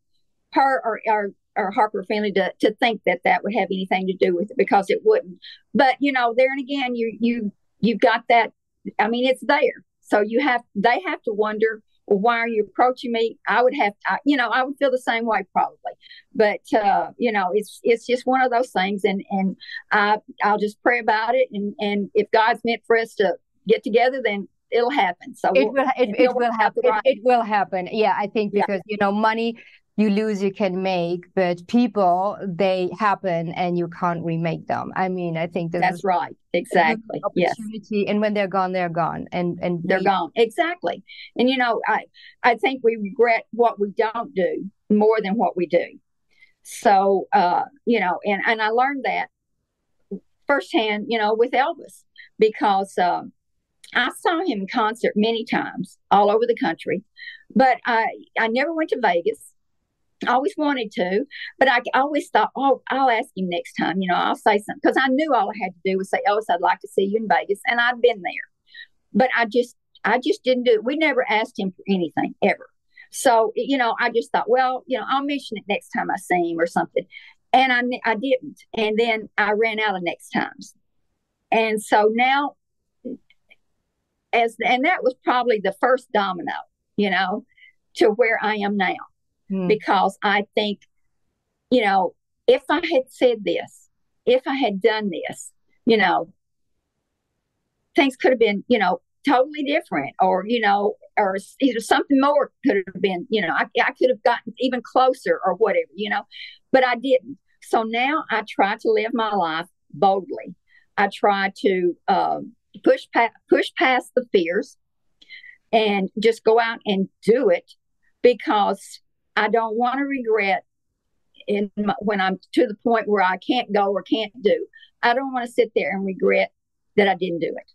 her or, or, or Harper family to, to think that that would have anything to do with it, because it wouldn't. But, you know, there and again, you, you, you've got that, I mean, it's there. So you have, they have to wonder, well, why are you approaching me? I would have, I, you know, I would feel the same way probably. But, uh, you know, it's it's just one of those things. And, and I, I'll just pray about it. And, and if God's meant for us to get together, then it'll happen. So it will, it, it will happen. It, it will happen. Yeah, I think because, yeah. you know, money you lose, you can make, but people, they happen and you can't remake them. I mean, I think that's is, right. Exactly. Opportunity. Yes. And when they're gone, they're gone. And, and they're we, gone. Exactly. And, you know, I, I think we regret what we don't do more than what we do. So, uh, you know, and, and I learned that firsthand, you know, with Elvis, because, um, uh, I saw him in concert many times all over the country, but I, I never went to Vegas. I always wanted to, but I always thought, oh, I'll ask him next time. You know, I'll say something, because I knew all I had to do was say, Elvis, I'd like to see you in Vegas. And I'd been there, but I just, I just didn't do it. We never asked him for anything ever. So, you know, I just thought, well, you know, I'll mention it next time I see him or something. And I, I didn't. And then I ran out of next times. And so now, As, and that was probably the first domino, you know, to where I am now, mm. because I think, you know, if I had said this, if I had done this, you know, things could have been, you know, totally different, or, you know, or either something more could have been, you know, I, I could have gotten even closer or whatever, you know, but I didn't. So now I try to live my life boldly. I try to, um, push past, push past the fears and just go out and do it, because I don't want to regret in my, when I'm to the point where I can't go or can't do. I don't want to sit there and regret that I didn't do it.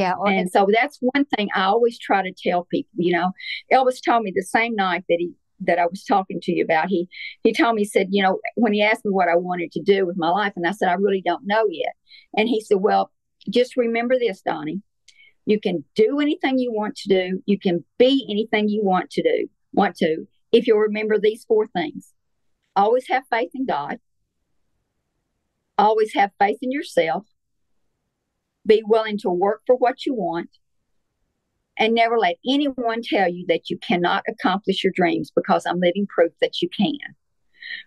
Yeah. Well, and so that's one thing I always try to tell people. You know, Elvis told me the same night that he that I was talking to you about, he he told me, he said, you know, when he asked me what I wanted to do with my life, and I said, I really don't know yet. And he said, well, just remember this, Donnie, you can do anything you want to do. You can be anything you want to do, want to, if you'll remember these four things. Always have faith in God. Always have faith in yourself. Be willing to work for what you want. And never let anyone tell you that you cannot accomplish your dreams, because I'm living proof that you can.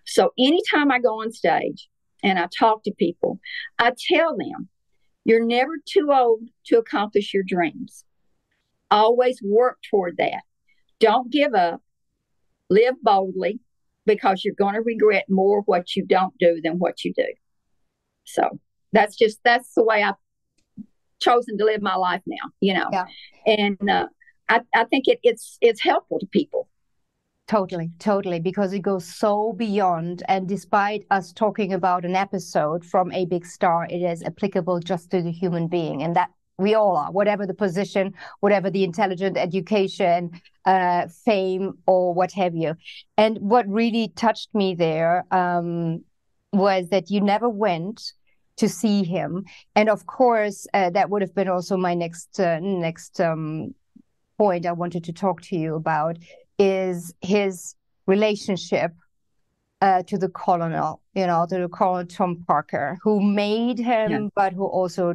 So anytime I go on stage and I talk to people, I tell them, you're never too old to accomplish your dreams. Always work toward that. Don't give up. Live boldly, because you're going to regret more what you don't do than what you do. So that's just, that's the way I've chosen to live my life now, you know. Yeah. And uh, I, I think it, it's it's helpful to people. Totally, totally, because it goes so beyond. And despite us talking about an episode from a big star, it is applicable just to the human being. And that we all are, whatever the position, whatever the intelligent education, uh, fame, or what have you. And what really touched me there um, was that you never went to see him. And of course, uh, that would have been also my next, uh, next um, point I wanted to talk to you about, is his relationship uh, to the colonel, you know, to the Colonel Tom Parker, who made him, yeah. but who also,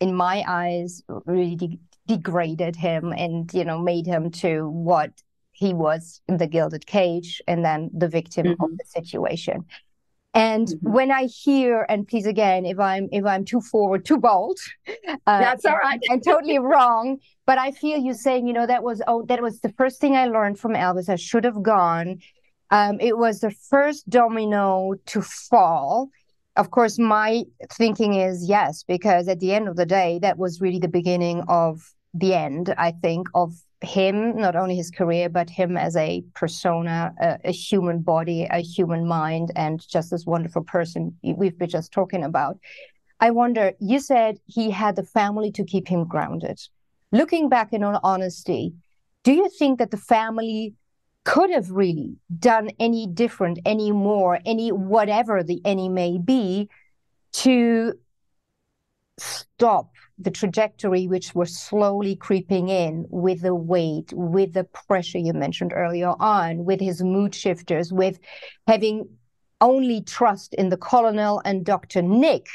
in my eyes, really de- degraded him and, you know, made him to what he was in the gilded cage, and then the victim mm-hmm. of the situation. And mm-hmm. when I hear, and please again, if I'm if I'm too forward, too bold, uh, that's all right, and totally wrong. But I feel you saying, you know, that was oh, that was the first thing I learned from Elvis. I should have gone. Um, it was the first domino to fall. Of course, my thinking is yes, because at the end of the day, that was really the beginning of the end, I think, of him, not only his career, but him as a persona, a, a human body, a human mind, and just this wonderful person we've been just talking about. I wonder, you said he had the family to keep him grounded. Looking back in all honesty, do you think that the family could have really done any different, any more, any whatever the any may be, to stop the trajectory which was slowly creeping in with the weight, with the pressure you mentioned earlier on, with his mood shifters, with having only trust in the Colonel and Doctor Nick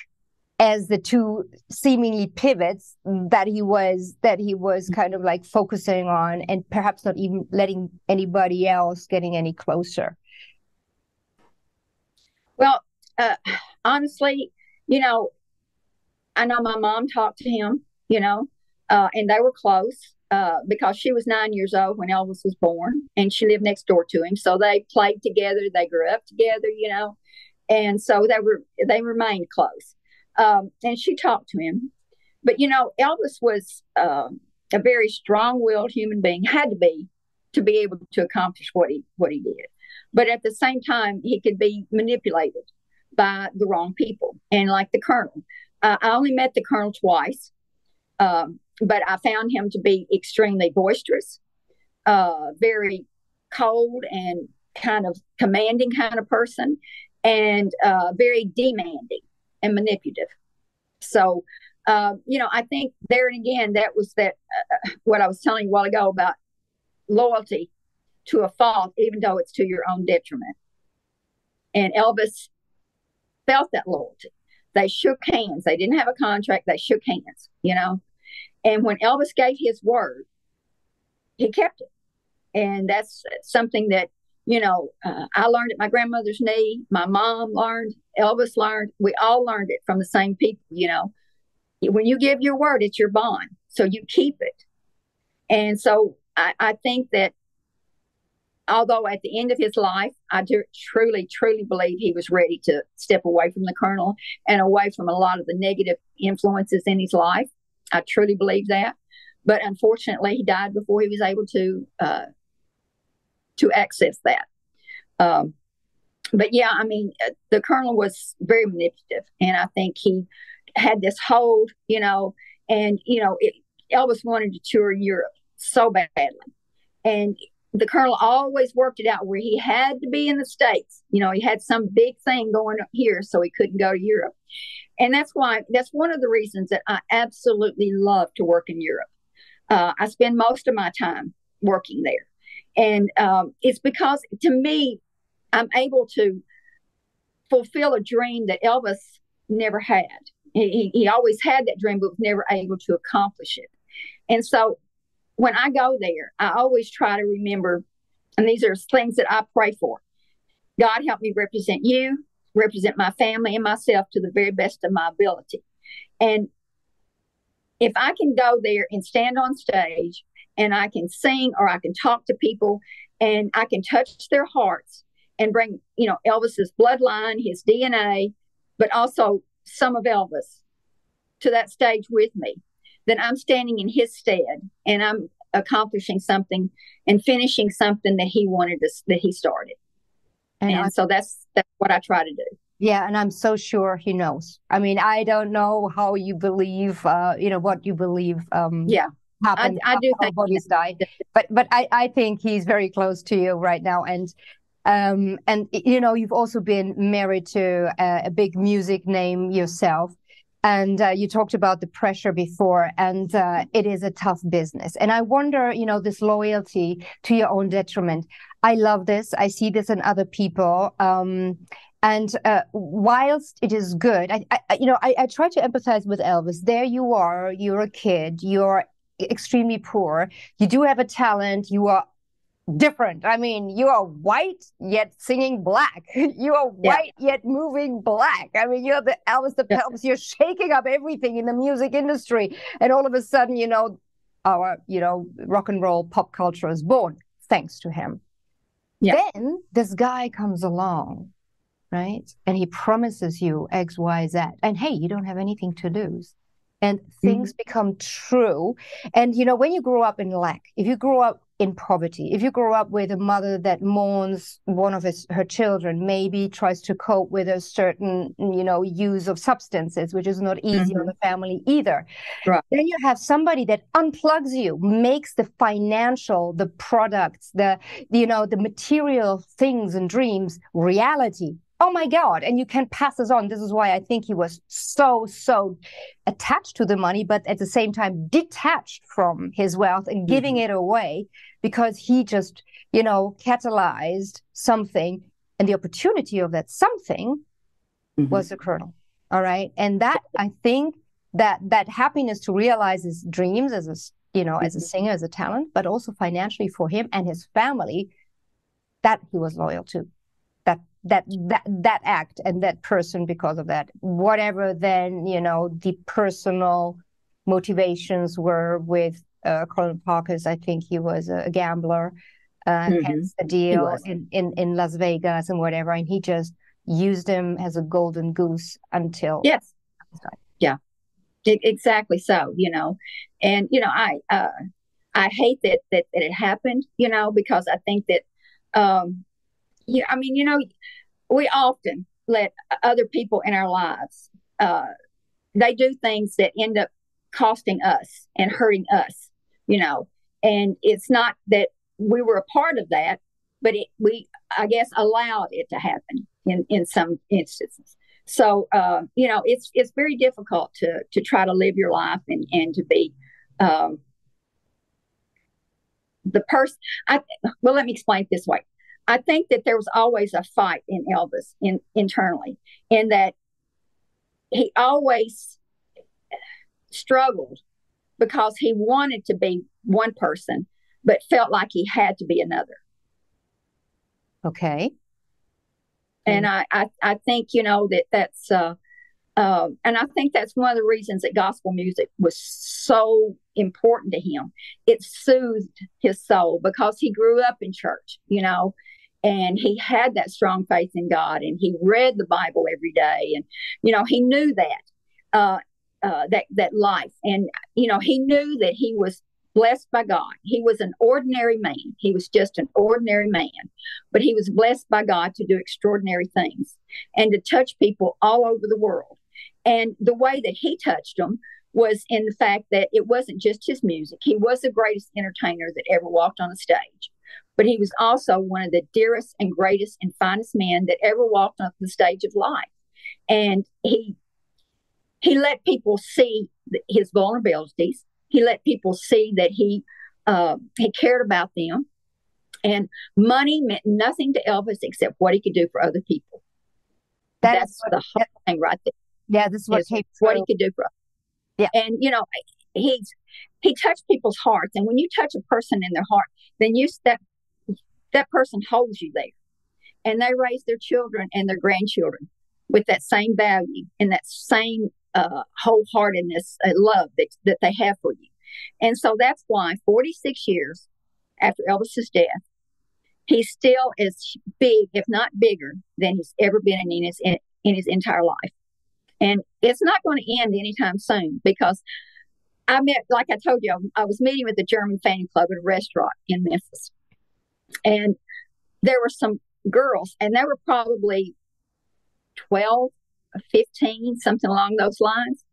as the two seemingly pivots that he was that he was kind of like focusing on, and perhaps not even letting anybody else getting any closer? Well, uh, honestly, you know, I know my mom talked to him, you know, uh, and they were close uh, because she was nine years old when Elvis was born, and she lived next door to him. So they played together, they grew up together, you know, and so they were they remained close. Um, and she talked to him. But, you know, Elvis was uh, a very strong-willed human being, had to be, to be able to accomplish what he what he did. But at the same time, he could be manipulated by the wrong people, and like the Colonel. Uh, I only met the Colonel twice, um, but I found him to be extremely boisterous, uh, very cold and kind of commanding kind of person, and uh, very demanding and manipulative. So, uh, you know, I think there and again, that was that uh, what I was telling you a while ago about loyalty to a fault, even though it's to your own detriment. And Elvis felt that loyalty. They shook hands. They didn't have a contract. They shook hands, you know. And when Elvis gave his word, he kept it. And that's something that, you know, uh, I learned at my grandmother's knee. My mom learned. Elvis learned. We all learned it from the same people, you know. When you give your word, it's your bond. So you keep it. And so I, I think that although at the end of his life, I do, truly, truly believe he was ready to step away from the Colonel and away from a lot of the negative influences in his life. I truly believe that. But unfortunately, he died before he was able to uh, to access that. Um, but yeah, I mean, the Colonel was very manipulative. And I think he had this hold, you know, and, you know, it, Elvis wanted to tour Europe so badly. And the Colonel always worked it out where he had to be in the States. You know, he had some big thing going up here, so he couldn't go to Europe. And that's why, that's one of the reasons that I absolutely love to work in Europe. Uh, I spend most of my time working there. And um, it's because, to me, I'm able to fulfill a dream that Elvis never had. He, he always had that dream, but was never able to accomplish it. And so, when I go there, I always try to remember, and these are things that I pray for. God, help me represent you, represent my family and myself to the very best of my ability. And if I can go there and stand on stage and I can sing or I can talk to people and I can touch their hearts and bring, you know, Elvis's bloodline, his D N A, but also some of Elvis to that stage with me, then I'm standing in his stead and I'm accomplishing something and finishing something that he wanted to, that he started. And, and I, so that's, that's what I try to do. Yeah. And I'm so sure he knows. I mean, I don't know how you believe, uh, you know, what you believe. Um, yeah. Happened, I, I do think bodies died, but, but I, I think he's very close to you right now. And, um, and you know, you've also been married to a, a big music name yourself. And uh, you talked about the pressure before, and uh, it is a tough business. And I wonder, you know, this loyalty to your own detriment. I love this. I see this in other people. Um, and uh, whilst it is good, I, I, you know, I, I try to empathize with Elvis. There you are. You're a kid. You're extremely poor. You do have a talent. You are different. I mean, you are white yet singing black. You are white yeah. yet moving black. I mean, you're the Elvis the yeah. Pelps. You're shaking up everything in the music industry, and all of a sudden, you know, our you know rock and roll pop culture is born thanks to him. Yeah. Then this guy comes along, right, and he promises you X, Y, Z, and hey, you don't have anything to lose. and things mm-hmm. become true. And, you know, when you grow up in lack, if you grow up in poverty, if you grow up with a mother that mourns one of his, her children, maybe tries to cope with a certain, you know, use of substances, which is not easy mm-hmm. on the family either. Right. Then you have somebody that unplugs you, makes the financial, the products, the, you know, the material things and dreams reality. Oh my God. And you can pass this on. This is why I think he was so, so attached to the money, but at the same time detached from his wealth and giving mm-hmm. it away, because he just, you know, catalyzed something. And the opportunity of that something mm-hmm. was the Colonel. All right. And that, I think that that happiness to realize his dreams as a, you know, mm-hmm. as a singer, as a talent, but also financially for him and his family, that he was loyal to. That that that act and that person because of that, whatever then, you know, the personal motivations were with uh, Colonel Parker's. I think he was a gambler, uh, mm-hmm. hence the deal in, in, in Las Vegas and whatever. And he just used him as a golden goose until. Yes. Yeah, it, exactly. So, you know, and, you know, I uh, I hate that, that, that it happened, you know, because I think that, um, yeah, I mean, you know, we often let other people in our lives, uh, they do things that end up costing us and hurting us, you know, and it's not that we were a part of that, but it, we, I guess, allowed it to happen in, in some instances. So, uh, you know, it's it's very difficult to to try to live your life and, and to be um, the person. I well, let me explain it this way. I think that there was always a fight in Elvis in, internally, in that he always struggled because he wanted to be one person, but felt like he had to be another. Okay. And I, I, I think, you know, that that's, uh, uh, and I think that's one of the reasons that gospel music was so important to him. It soothed his soul because he grew up in church, you know. And he had that strong faith in God, and he read the Bible every day. And, you know, he knew that, uh, uh, that that life. And, you know, he knew that he was blessed by God. He was an ordinary man. He was just an ordinary man. But he was blessed by God to do extraordinary things and to touch people all over the world. And the way that he touched them was in the fact that it wasn't just his music. He was the greatest entertainer that ever walked on a stage. But he was also one of the dearest and greatest and finest men that ever walked on the stage of life. And he he let people see his vulnerabilities. He let people see that he uh, he cared about them. And money meant nothing to Elvis except what he could do for other people. That That's what, the whole yeah, thing right there. Yeah, this is what, he, what he could do for others. Yeah. And, you know, he's, he touched people's hearts. And when you touch a person in their heart, then you step. That person holds you there, and they raise their children and their grandchildren with that same value and that same uh, wholeheartedness and love that, that they have for you. And so that's why forty-six years after Elvis's death, he's still as big, if not bigger, than he's ever been in his, in, in his entire life. And it's not going to end anytime soon, because I met, like I told you, I was meeting with the German fan club at a restaurant in Memphis. And there were some girls, and they were probably twelve, fifteen, something along those lines,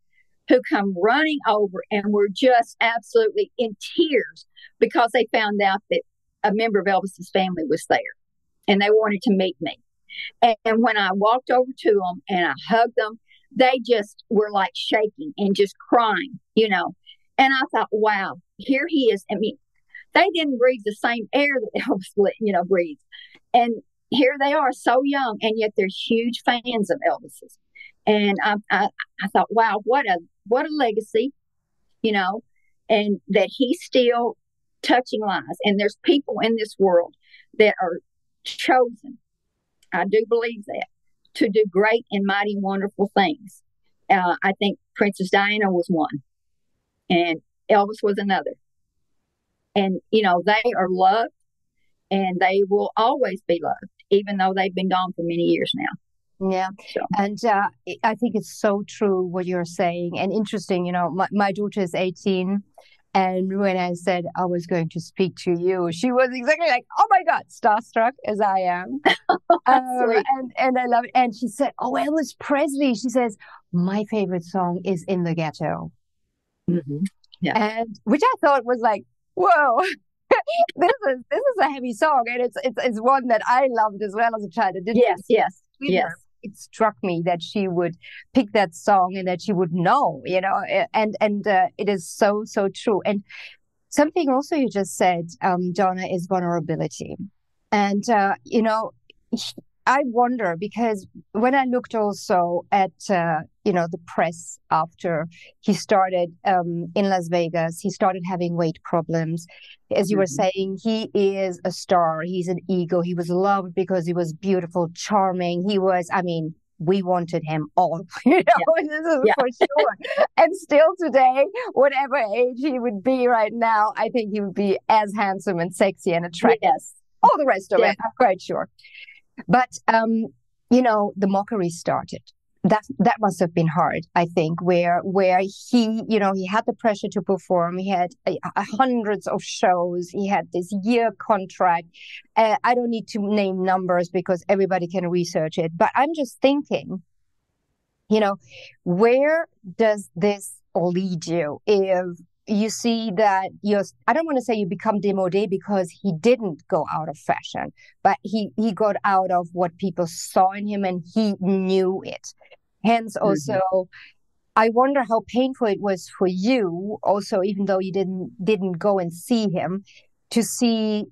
who come running over and were just absolutely in tears because they found out that a member of Elvis's family was there, and they wanted to meet me. And, and when I walked over to them and I hugged them, they just were like shaking and just crying, you know. And I thought, wow, here he is. I mean, they didn't breathe the same air that Elvis, you know, breathed. And here they are, so young, and yet they're huge fans of Elvis's. And I, I, I thought, wow, what a what a legacy, you know, and that he's still touching lives. And there's people in this world that are chosen, I do believe that, to do great and mighty wonderful things. Uh, I think Princess Diana was one, and Elvis was another. And, you know, they are loved, and they will always be loved, even though they've been gone for many years now. Yeah. So. And uh, I think it's so true what you're saying, and interesting, you know, my, my daughter is eighteen. And when I said I was going to speak to you, she was exactly like, oh my God, starstruck as I am. um, and, and I love it. And she said, oh, Elvis Presley. She says, my favorite song is In the Ghetto. Mm-hmm. Yeah. And which I thought was like, whoa, this is this is a heavy song. And it's, it's, it's one that I loved as well as a child. It didn't yes, yes, yes. Her. It struck me that she would pick that song and that she would know, you know, and and uh, it is so, so true. And something also you just said, um, Donna, is vulnerability. And, uh, you know, I wonder, because when I looked also at, uh, you know, the press after he started um, in Las Vegas, he started having weight problems. As you mm-hmm. were saying, he is a star. He's an ego. He was loved because he was beautiful, charming. He was, I mean, we wanted him all, you know, yeah. this is yeah. for sure. And still today, whatever age he would be right now, I think he would be as handsome and sexy and attractive. Yes. All the rest of yeah. it, I'm quite sure. But, um, you know, the mockery started. That that must have been hard, I think, where where he, you know, he had the pressure to perform. He had uh, hundreds of shows. He had this year contract. Uh, I don't need to name numbers because everybody can research it. But I'm just thinking, you know, where does this all lead you if you see that you're, I don't want to say you become démodé, because he didn't go out of fashion, but he, he got out of what people saw in him and he knew it. Hence also, mm-hmm. I wonder how painful it was for you also, even though you didn't, didn't go and see him, to see,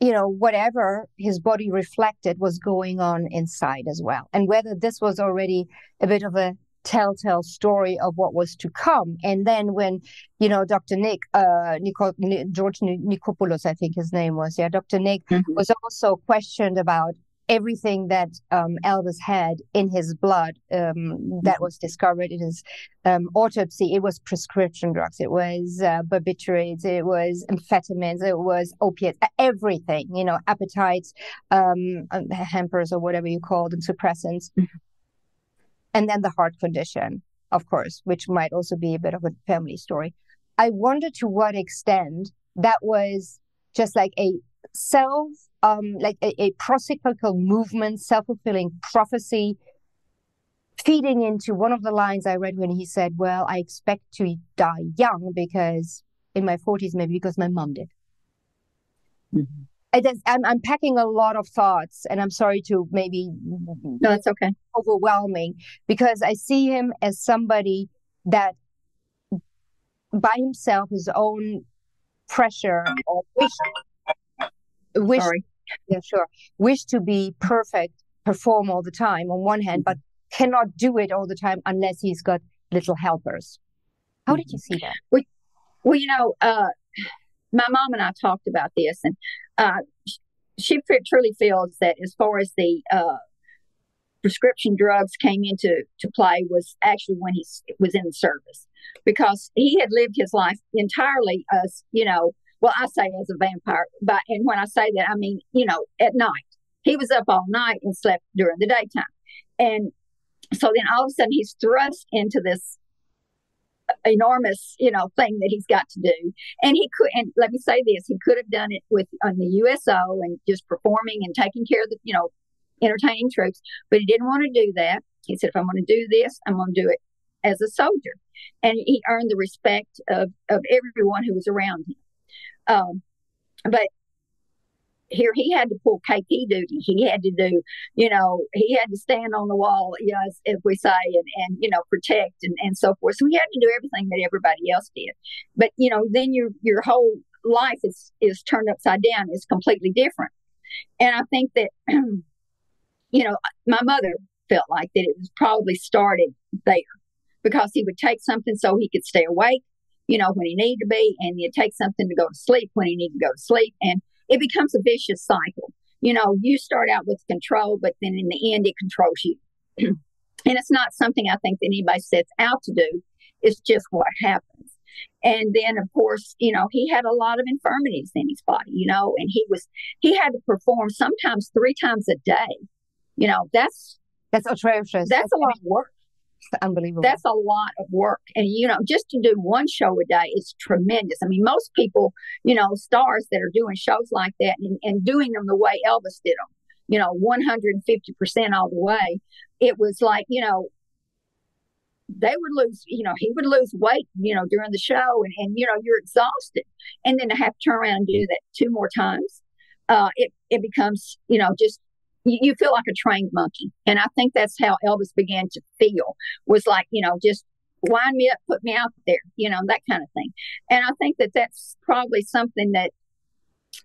you know, whatever his body reflected was going on inside as well. And whether this was already a bit of a telltale story of what was to come. And then when, you know, Doctor Nick, uh, Nico, N- George N- Nicopoulos, I think his name was, yeah, Doctor Nick mm-hmm. was also questioned about everything that um, Elvis had in his blood um, mm-hmm. that was discovered in his um, autopsy. It was prescription drugs. It was uh, barbiturates. It was amphetamines. It was opiates, everything, you know, appetites, um, hampers or whatever you call them, suppressants. Mm-hmm. And then the heart condition, of course, which might also be a bit of a family story. I wonder to what extent that was just like a self, um, like a, a procyclical movement, self-fulfilling prophecy, feeding into one of the lines I read when he said, well, I expect to die young because in my forties, maybe because my mom did. Mm-hmm. Does, I'm unpacking a lot of thoughts, and I'm sorry to maybe no, it's okay. overwhelming, because I see him as somebody that by himself, his own pressure or wish, wish yeah, sure, wish to be perfect, perform all the time on one hand, but cannot do it all the time unless he's got little helpers. How mm-hmm. did you see that? Well, well you know, uh, my mom and I talked about this, and Uh, she truly feels that as far as the uh, prescription drugs came into to play was actually when he was in the service, because he had lived his life entirely as, you know, well, I say as a vampire, but and when I say that, I mean, you know, at night. He was up all night and slept during the daytime. And so then all of a sudden he's thrust into this enormous, you know, thing that he's got to do. And he could, and let me say this, he could have done it with on the U S O and just performing and taking care of the, you know, entertaining troops, but he didn't want to do that. He said, if I'm going to do this, I'm going to do it as a soldier. And he earned the respect of, of everyone who was around him. Um, but here he had to pull K P duty. He had to do, you know, he had to stand on the wall, you know, as, as we say, and, and you know, protect and, and so forth. So he had to do everything that everybody else did. But, you know, then your your whole life is, is turned upside down. It's completely different. And I think that, you know, my mother felt like that it was probably started there, because he would take something so he could stay awake, you know, when he needed to be, and he'd take something to go to sleep when he needed to go to sleep. And it becomes a vicious cycle. You know, you start out with control, but then in the end, it controls you. And it's not something I think that anybody sets out to do. It's just what happens. And then, of course, you know, he had a lot of infirmities in his body, you know, and he was, he had to perform sometimes three times a day. You know, that's That's atrocious. That's, That's a lot of work. It's unbelievable. That's a lot of work. And, you know, just to do one show a day is tremendous. I mean, most people, you know, stars that are doing shows like that and, and doing them the way Elvis did them, you know, one hundred fifty percent all the way. It was like, you know, they would lose, you know, he would lose weight, you know, during the show. And, and you know, you're exhausted. And then to have to turn around and do that two more times, uh, it, it becomes, you know, just, you feel like a trained monkey. And I think that's how Elvis began to feel, was like, you know, just wind me up, put me out there, you know, that kind of thing. And I think that that's probably something that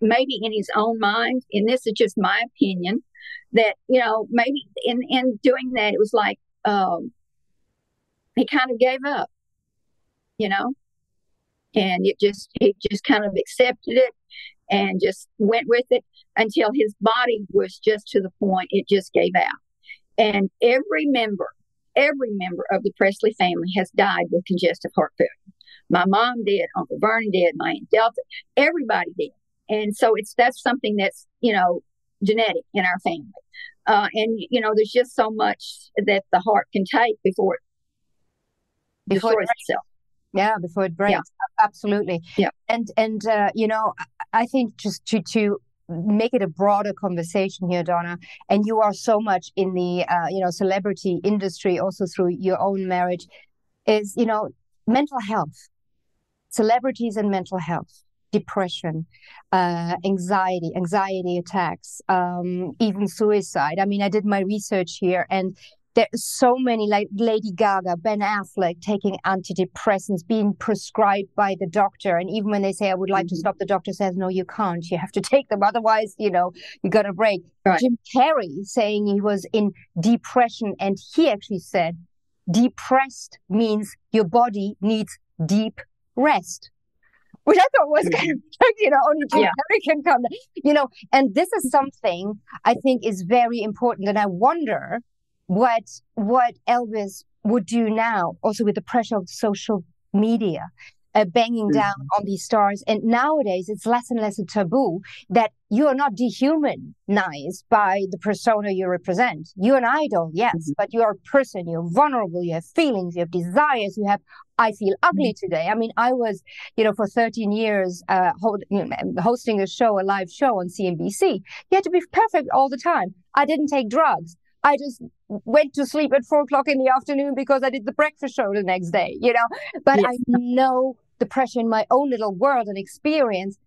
maybe in his own mind, and this is just my opinion, that, you know, maybe in, in doing that, it was like um, he kind of gave up, you know, and it just, he just kind of accepted it and just went with it, until his body was just to the point it just gave out. And every member, every member of the Presley family has died with congestive heart failure. My mom did, Uncle Vernon did, my Aunt Delta, everybody did. And so it's that's something that's, you know, genetic in our family. Uh, and, you know, there's just so much that the heart can take before it before, before it itself. Yeah, before it breaks. Yeah. Absolutely. Yeah. And, and uh, you know, I think just to... to make it a broader conversation here, Donna, and you are so much in the uh, you know, celebrity industry, also through your own marriage, is, you know, mental health, celebrities and mental health, depression, uh, anxiety, anxiety attacks, um, even suicide. I mean, I did my research here, and there's so many, like Lady Gaga, Ben Affleck taking antidepressants, being prescribed by the doctor. And even when they say, I would like mm-hmm. to stop, the doctor says, no, you can't. You have to take them. Otherwise, you know, you're going to break. Right. Jim Carrey saying he was in depression. And he actually said, depressed means your body needs deep rest. Which I thought was kind of like, you know, only Jim Carrey can come. You know, and this is something I think is very important. And I wonder... What what Elvis would do now, also with the pressure of social media, uh, banging mm-hmm. down on these stars. And nowadays, it's less and less a taboo that you are not dehumanized by the persona you represent. You're an idol, yes, mm-hmm. but you're a person, you're vulnerable, you have feelings, you have desires, you have, I feel ugly mm-hmm. today. I mean, I was, you know, for thirteen years uh, hold, you know, hosting a show, a live show on C N B C. You had to be perfect all the time. I didn't take drugs. I just went to sleep at four o'clock in the afternoon because I did the breakfast show the next day, you know. But yes. I know the pressure in my own little world and experience.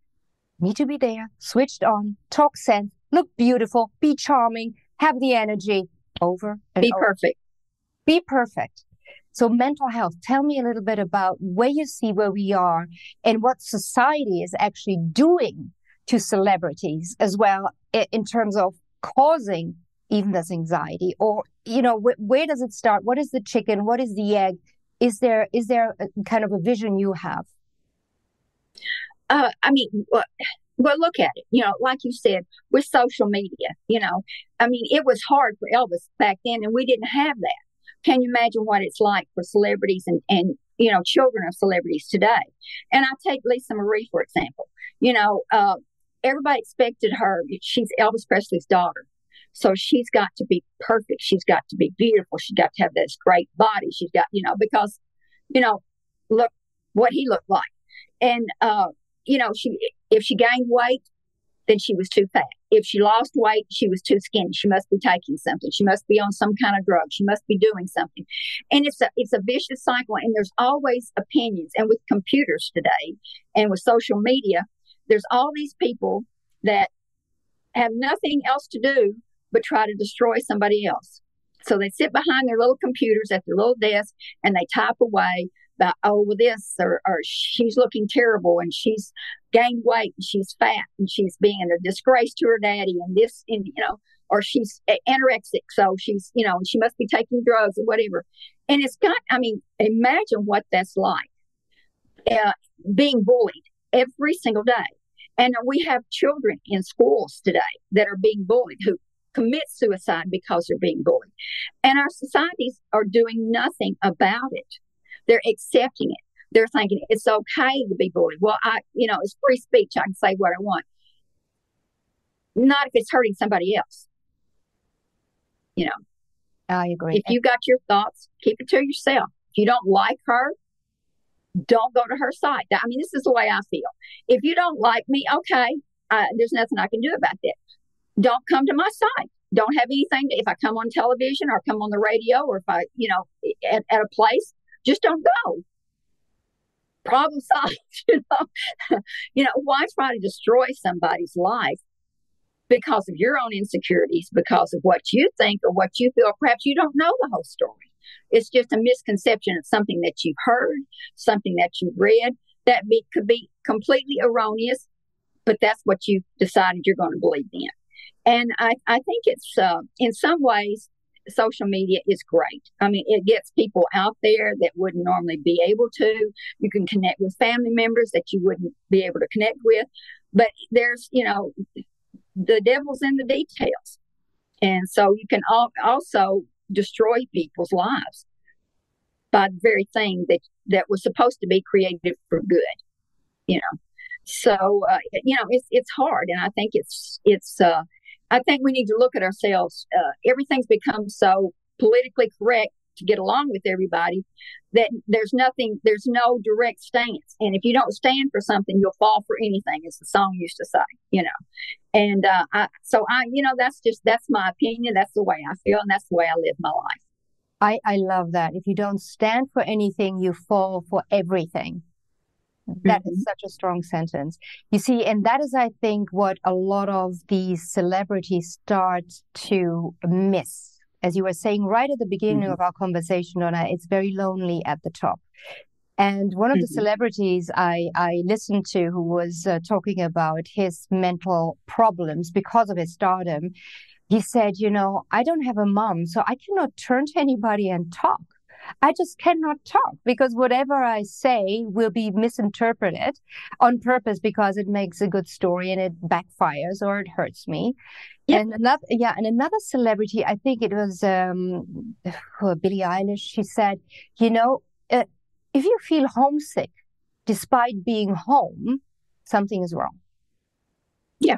Need to be there, switched on, talk sense, look beautiful, be charming, have the energy, over and be over. perfect. Be perfect. So mental health, tell me a little bit about where you see where we are and what society is actually doing to celebrities as well in terms of causing even this anxiety, or, you know, wh- where does it start? What is the chicken? What is the egg? Is there is there a, kind of a vision you have? Uh, I mean, well, well, look at it. You know, like you said, with social media, you know, I mean, it was hard for Elvis back then, and we didn't have that. Can you imagine what it's like for celebrities and, and you know, children of celebrities today? And I take Lisa Marie, for example. You know, uh, everybody expected her. She's Elvis Presley's daughter. So she's got to be perfect. She's got to be beautiful. She's got to have this great body. She's got, you know, because, you know, look what he looked like. And, uh, you know, she if she gained weight, then she was too fat. If she lost weight, she was too skinny. She must be taking something. She must be on some kind of drug. She must be doing something. And it's a, it's a vicious cycle. And there's always opinions. And with computers today and with social media, there's all these people that have nothing else to do but try to destroy somebody else. So they sit behind their little computers at their little desk and they type away about, oh, well, this, or, or she's looking terrible and she's gained weight and she's fat and she's being a disgrace to her daddy and this, and, you know, or she's anorexic. So she's, you know, she must be taking drugs or whatever. And it's got, I mean, imagine what that's like, uh, being bullied every single day. And we have children in schools today that are being bullied who commit suicide because they're being bullied. And our societies are doing nothing about it. They're accepting it. They're thinking it's okay to be bullied. Well, I, you know, it's free speech. I can say what I want. Not if it's hurting somebody else. You know, I agree. If you got your thoughts, keep it to yourself. If you don't like her, don't go to her site. I mean, this is the way I feel. If you don't like me, okay, uh, there's nothing I can do about that. Don't come to my site. Don't have anything. If I come on television or come on the radio or if I, you know, at, at a place, just don't go. Problem solved. You know, you know, why try to destroy somebody's life because of your own insecurities, because of what you think or what you feel? Perhaps you don't know the whole story. It's just a misconception of something that you've heard, something that you've read that be, could be completely erroneous, but that's what you've decided you're going to believe in. And I, I think it's, uh, in some ways, social media is great. I mean, it gets people out there that wouldn't normally be able to. You can connect with family members that you wouldn't be able to connect with. But there's, you know, the devil's in the details. And so you can al- also destroy people's lives by the very thing that, that was supposed to be created for good, you know. So, uh, you know, it's it's hard. And I think it's, it's uh, I think we need to look at ourselves. Uh, everything's become so politically correct to get along with everybody that there's nothing, there's no direct stance. And if you don't stand for something, you'll fall for anything, as the song used to say, you know. And uh, I, so, I, you know, that's just, that's my opinion. That's the way I feel. And that's the way I live my life. I, I love that. If you don't stand for anything, you fall for everything. That mm-hmm. is such a strong sentence. You see, and that is, I think, what a lot of these celebrities start to miss. As you were saying right at the beginning mm-hmm. of our conversation, Donna, it's very lonely at the top. And one of mm-hmm. the celebrities I, I listened to who was uh, talking about his mental problems because of his stardom, he said, you know, I don't have a mom, so I cannot turn to anybody and talk. I just cannot talk because whatever I say will be misinterpreted on purpose because it makes a good story and it backfires or it hurts me. Yep. And another, yeah, and another celebrity, I think it was um, Billie Eilish. She said, you know, uh, if you feel homesick despite being home, something is wrong. Yeah,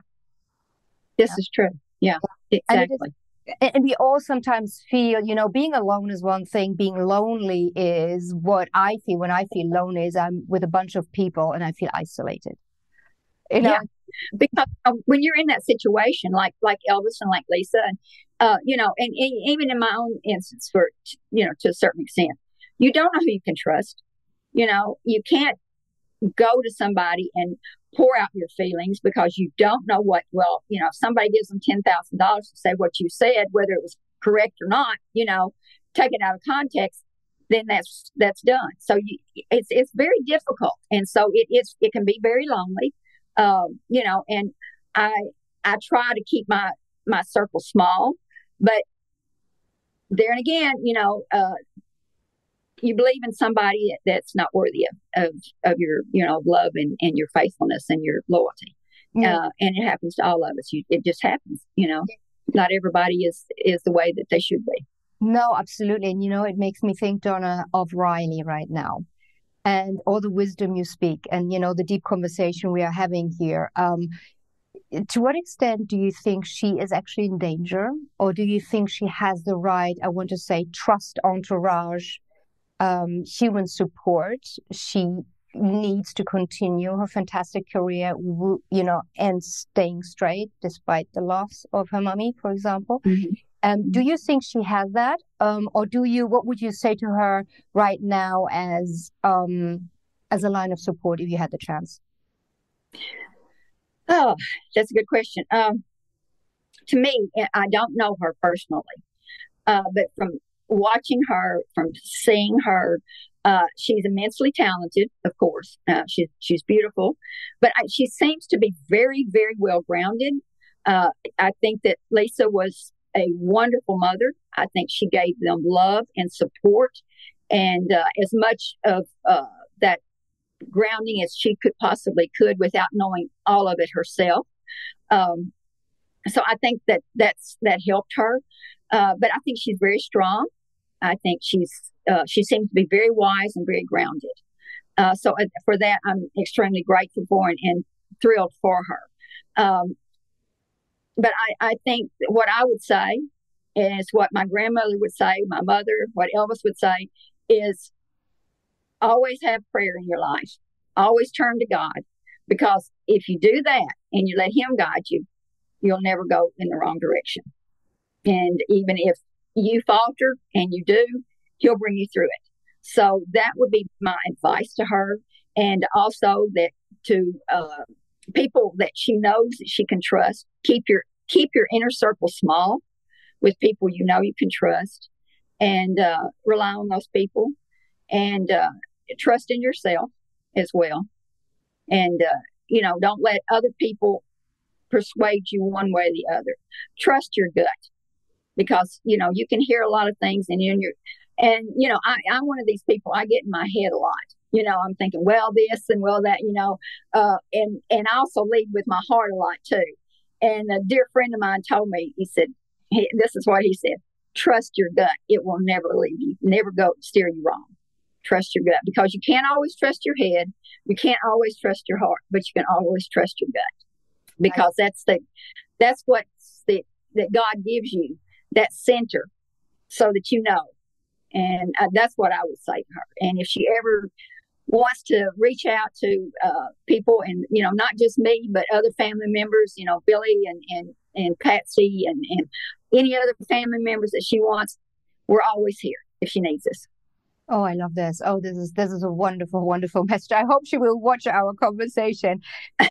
this yeah. is true. Yeah, yeah. exactly. And we all sometimes feel, you know, being alone is one thing. Being lonely is what I feel when I feel lonely is I'm with a bunch of people and I feel isolated. You know? Yeah, because when you're in that situation, like like Elvis and like Lisa, and uh, you know, and, and even in my own instance, for you know, to a certain extent, you don't know who you can trust. You know, you can't go to somebody and pour out your feelings because you don't know what, well, you know, if somebody gives them ten thousand dollars to say what you said, whether it was correct or not, you know, take it out of context, then that's, that's done. So you, it's, it's very difficult. And so it is, it can be very lonely. Um, you know, and I, I try to keep my, my circle small, but there and again, you know, uh, you believe in somebody that's not worthy of, of, of your, you know, love and, and your faithfulness and your loyalty. Yeah. Uh, and it happens to all of us. You, it just happens, you know, yeah. Not everybody is, is the way that they should be. No, absolutely. And, you know, it makes me think, Donna, of Riley right now and all the wisdom you speak and, you know, the deep conversation we are having here. Um, to what extent do you think she is actually in danger, or do you think she has the right, I want to say, trust entourage, Um, human support? She needs to continue her fantastic career, you know, and staying straight despite the loss of her mommy, for example. Mm-hmm. Um, do you think she has that? Um, or do you, what would you say to her right now as, um, as a line of support if you had the chance? Oh, that's a good question. Um, to me, I don't know her personally, uh, but from watching her, from seeing her, uh, she's immensely talented, of course. Uh, she, she's beautiful, but I, she seems to be very, very well grounded. Uh, I think that Lisa was a wonderful mother. I think she gave them love and support and uh, as much of uh, that grounding as she could possibly could without knowing all of it herself. Um, so I think that that's, that helped her. Uh, but I think she's very strong. I think she's uh, she seems to be very wise and very grounded. Uh, so uh, for that, I'm extremely grateful for and, and thrilled for her. Um, but I, I think what I would say, and it's what my grandmother would say, my mother, what Elvis would say, is always have prayer in your life. Always turn to God, because if you do that and you let him guide you, you'll never go in the wrong direction. And even if you falter, and you do, he'll bring you through it. So that would be my advice to her. And also that to uh, people that she knows that she can trust, keep your keep your inner circle small with people you know you can trust, and uh, rely on those people, and uh, trust in yourself as well. And, uh, you know, don't let other people persuade you one way or the other. Trust your gut, because, you know, you can hear a lot of things, and you're, and, you know, I, I'm one of these people, I get in my head a lot. You know, I'm thinking, well, this and well, that, you know, uh, and, and I also lead with my heart a lot too. And a dear friend of mine told me, he said, he, this is what he said, trust your gut. It will never leave you, never go steer you wrong. Trust your gut, because you can't always trust your head. You can't always trust your heart, but you can always trust your gut, because right. that's the, that's what the, that God gives you, that center, so that you know. And uh, that's what I would say to her. And if she ever wants to reach out to uh, people, and, you know, not just me, but other family members, you know, Billy and, and, and Patsy and, and any other family members that she wants, we're always here if she needs us. Oh, I love this. Oh, this is this is a wonderful, wonderful message. I hope she will watch our conversation.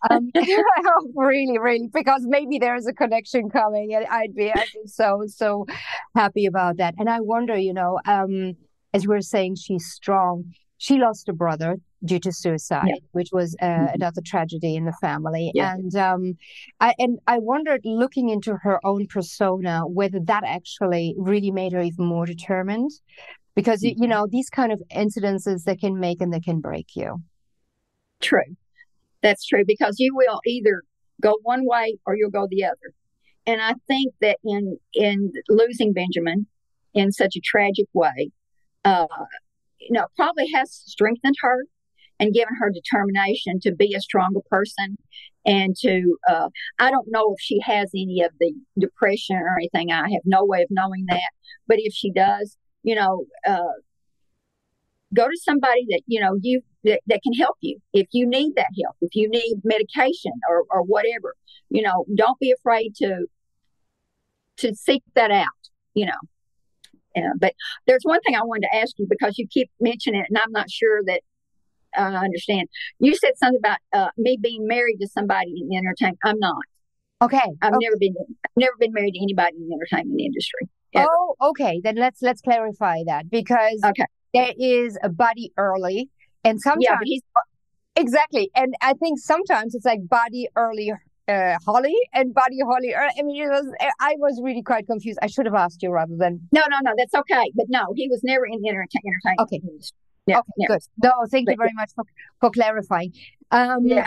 Um, I hope really, really, because maybe there is a connection coming, and I'd be, I'd be so, so happy about that. And I wonder, you know, um, as we were saying, she's strong. She lost a brother due to suicide, yeah. which was uh, mm-hmm. another tragedy in the family. Yeah. And um, I and I wondered, looking into her own persona, whether that actually really made her even more determined. Because, you know, these kind of incidences, they can make and they can break you. True. That's true. Because you will either go one way or you'll go the other. And I think that in in losing Benjamin in such a tragic way, uh, you know, probably has strengthened her and given her determination to be a stronger person. And to, uh, I don't know if she has any of the depression or anything. I have no way of knowing that. But if she does, you know, uh, go to somebody that, you know, you that, that can help you if you need that help, if you need medication or, or whatever, you know, don't be afraid to to seek that out, you know. Uh, but there's one thing I wanted to ask you, because you keep mentioning it and I'm not sure that I understand. You said something about uh, me being married to somebody in the entertainment. I'm not. Okay. I've okay. never been I've never been married to anybody in the entertainment industry. Ever. Oh, okay. Then let's let's clarify that, because okay. there is a buddy Early, and sometimes yeah, he's... exactly. And I think sometimes it's like buddy Early uh, Holly and buddy Holly Early. I mean, it was, I was really quite confused. I should have asked you rather than no, no, no. That's okay. But no, he was never in the entertainment industry. Okay. Never, okay. Never. Good. No, thank but, you very much for for clarifying. Um, yeah.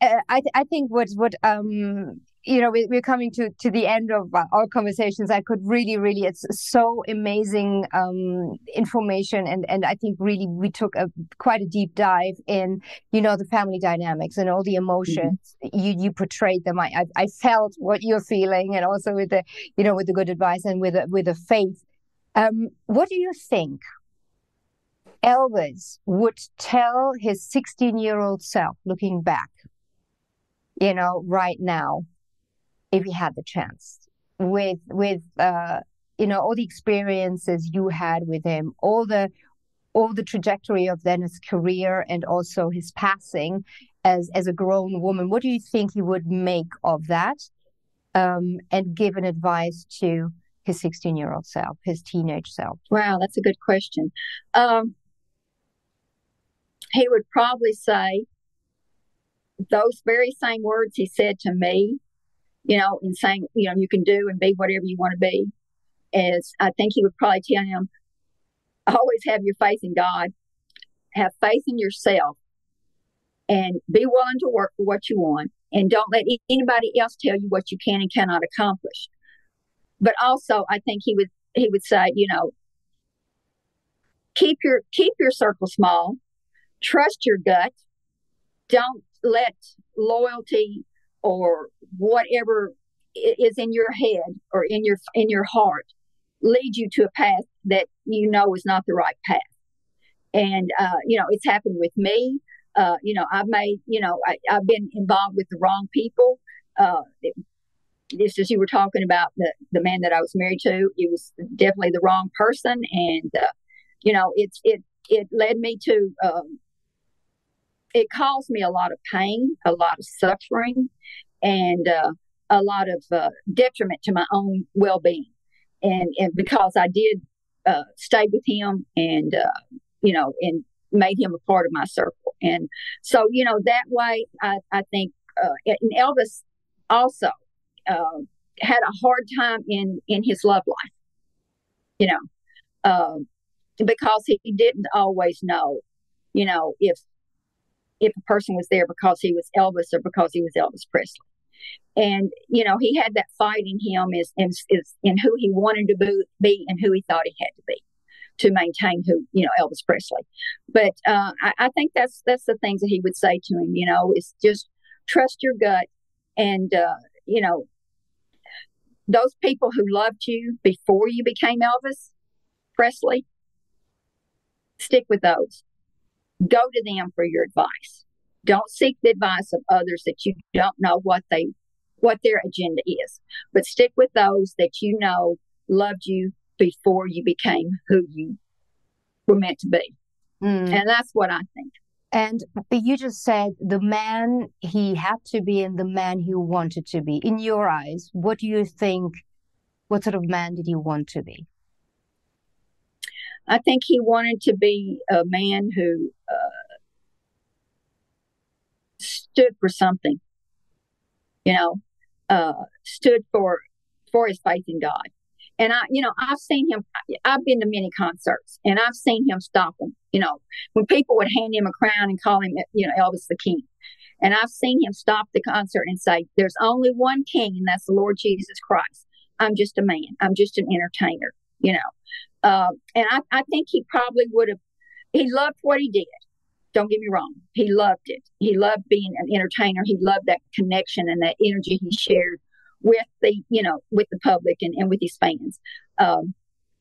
Uh, I th- I think what what um. You know, we, we're coming to, to the end of our conversations. I could really, really, it's so amazing um, information. And, and I think really we took a quite a deep dive in, you know, the family dynamics and all the emotions. Mm-hmm. You you portrayed them. I, I I felt what you're feeling, and also with the, you know, with the good advice and with the, with the faith. Um, what do you think Elvis would tell his sixteen-year-old self looking back, you know, right now? If you had the chance, with with uh, you know, all the experiences you had with him, all the all the trajectory of then his career and also his passing as as a grown woman, what do you think he would make of that? Um, and give an advice to his sixteen-year-old self, his teenage self. Wow, that's a good question. Um, he would probably say those very same words he said to me. You know, and saying, you know, you can do and be whatever you want to be. As I think he would probably tell him, always have your faith in God, have faith in yourself, and be willing to work for what you want. And don't let anybody else tell you what you can and cannot accomplish. But also, I think he would he would say, you know, keep your keep your circle small, trust your gut, don't let loyalty or whatever is in your head or in your in your heart lead you to a path that you know is not the right path. And, uh, you know, it's happened with me. Uh, you know, I've made, you know, I, I've been involved with the wrong people. Uh, it, just as you were talking about the, the man that I was married to, it was definitely the wrong person. And, uh, you know, it's, it, it led me to, um, it caused me a lot of pain, a lot of suffering, and uh, a lot of uh, detriment to my own well-being. And, and because I did uh, stay with him and, uh, you know, and made him a part of my circle. And so, you know, that way, I, I think, uh, and Elvis also uh, had a hard time in, in his love life, you know, uh, because he didn't always know, you know, if, if a person was there because he was Elvis or because he was Elvis Presley. And, you know, he had that fight in him is, is, is in who he wanted to be and who he thought he had to be to maintain who, you know, Elvis Presley. But uh, I, I think that's that's the things that he would say to him, you know, is just trust your gut. And, uh, you know, those people who loved you before you became Elvis Presley, stick with those. Go to them for your advice. Don't seek the advice of others that you don't know what they, what their agenda is, but stick with those that you know loved you before you became who you were meant to be. Mm. And that's what I think. And you just said the man he had to be and the man he wanted to be. In your eyes, what do you think, what sort of man did he want to be? I think he wanted to be a man who uh, stood for something, you know, uh, stood for for his faith in God. And, I, you know, I've seen him. I've been to many concerts and I've seen him stop them, you know, when people would hand him a crown and call him, you know, Elvis the King. And I've seen him stop the concert and say, there's only one king, and that's the Lord Jesus Christ. I'm just a man. I'm just an entertainer, you know. Uh, and I, I think he probably would have, he loved what he did. Don't get me wrong. He loved it. He loved being an entertainer. He loved that connection and that energy he shared with the, you know, with the public and, and with his fans. Um,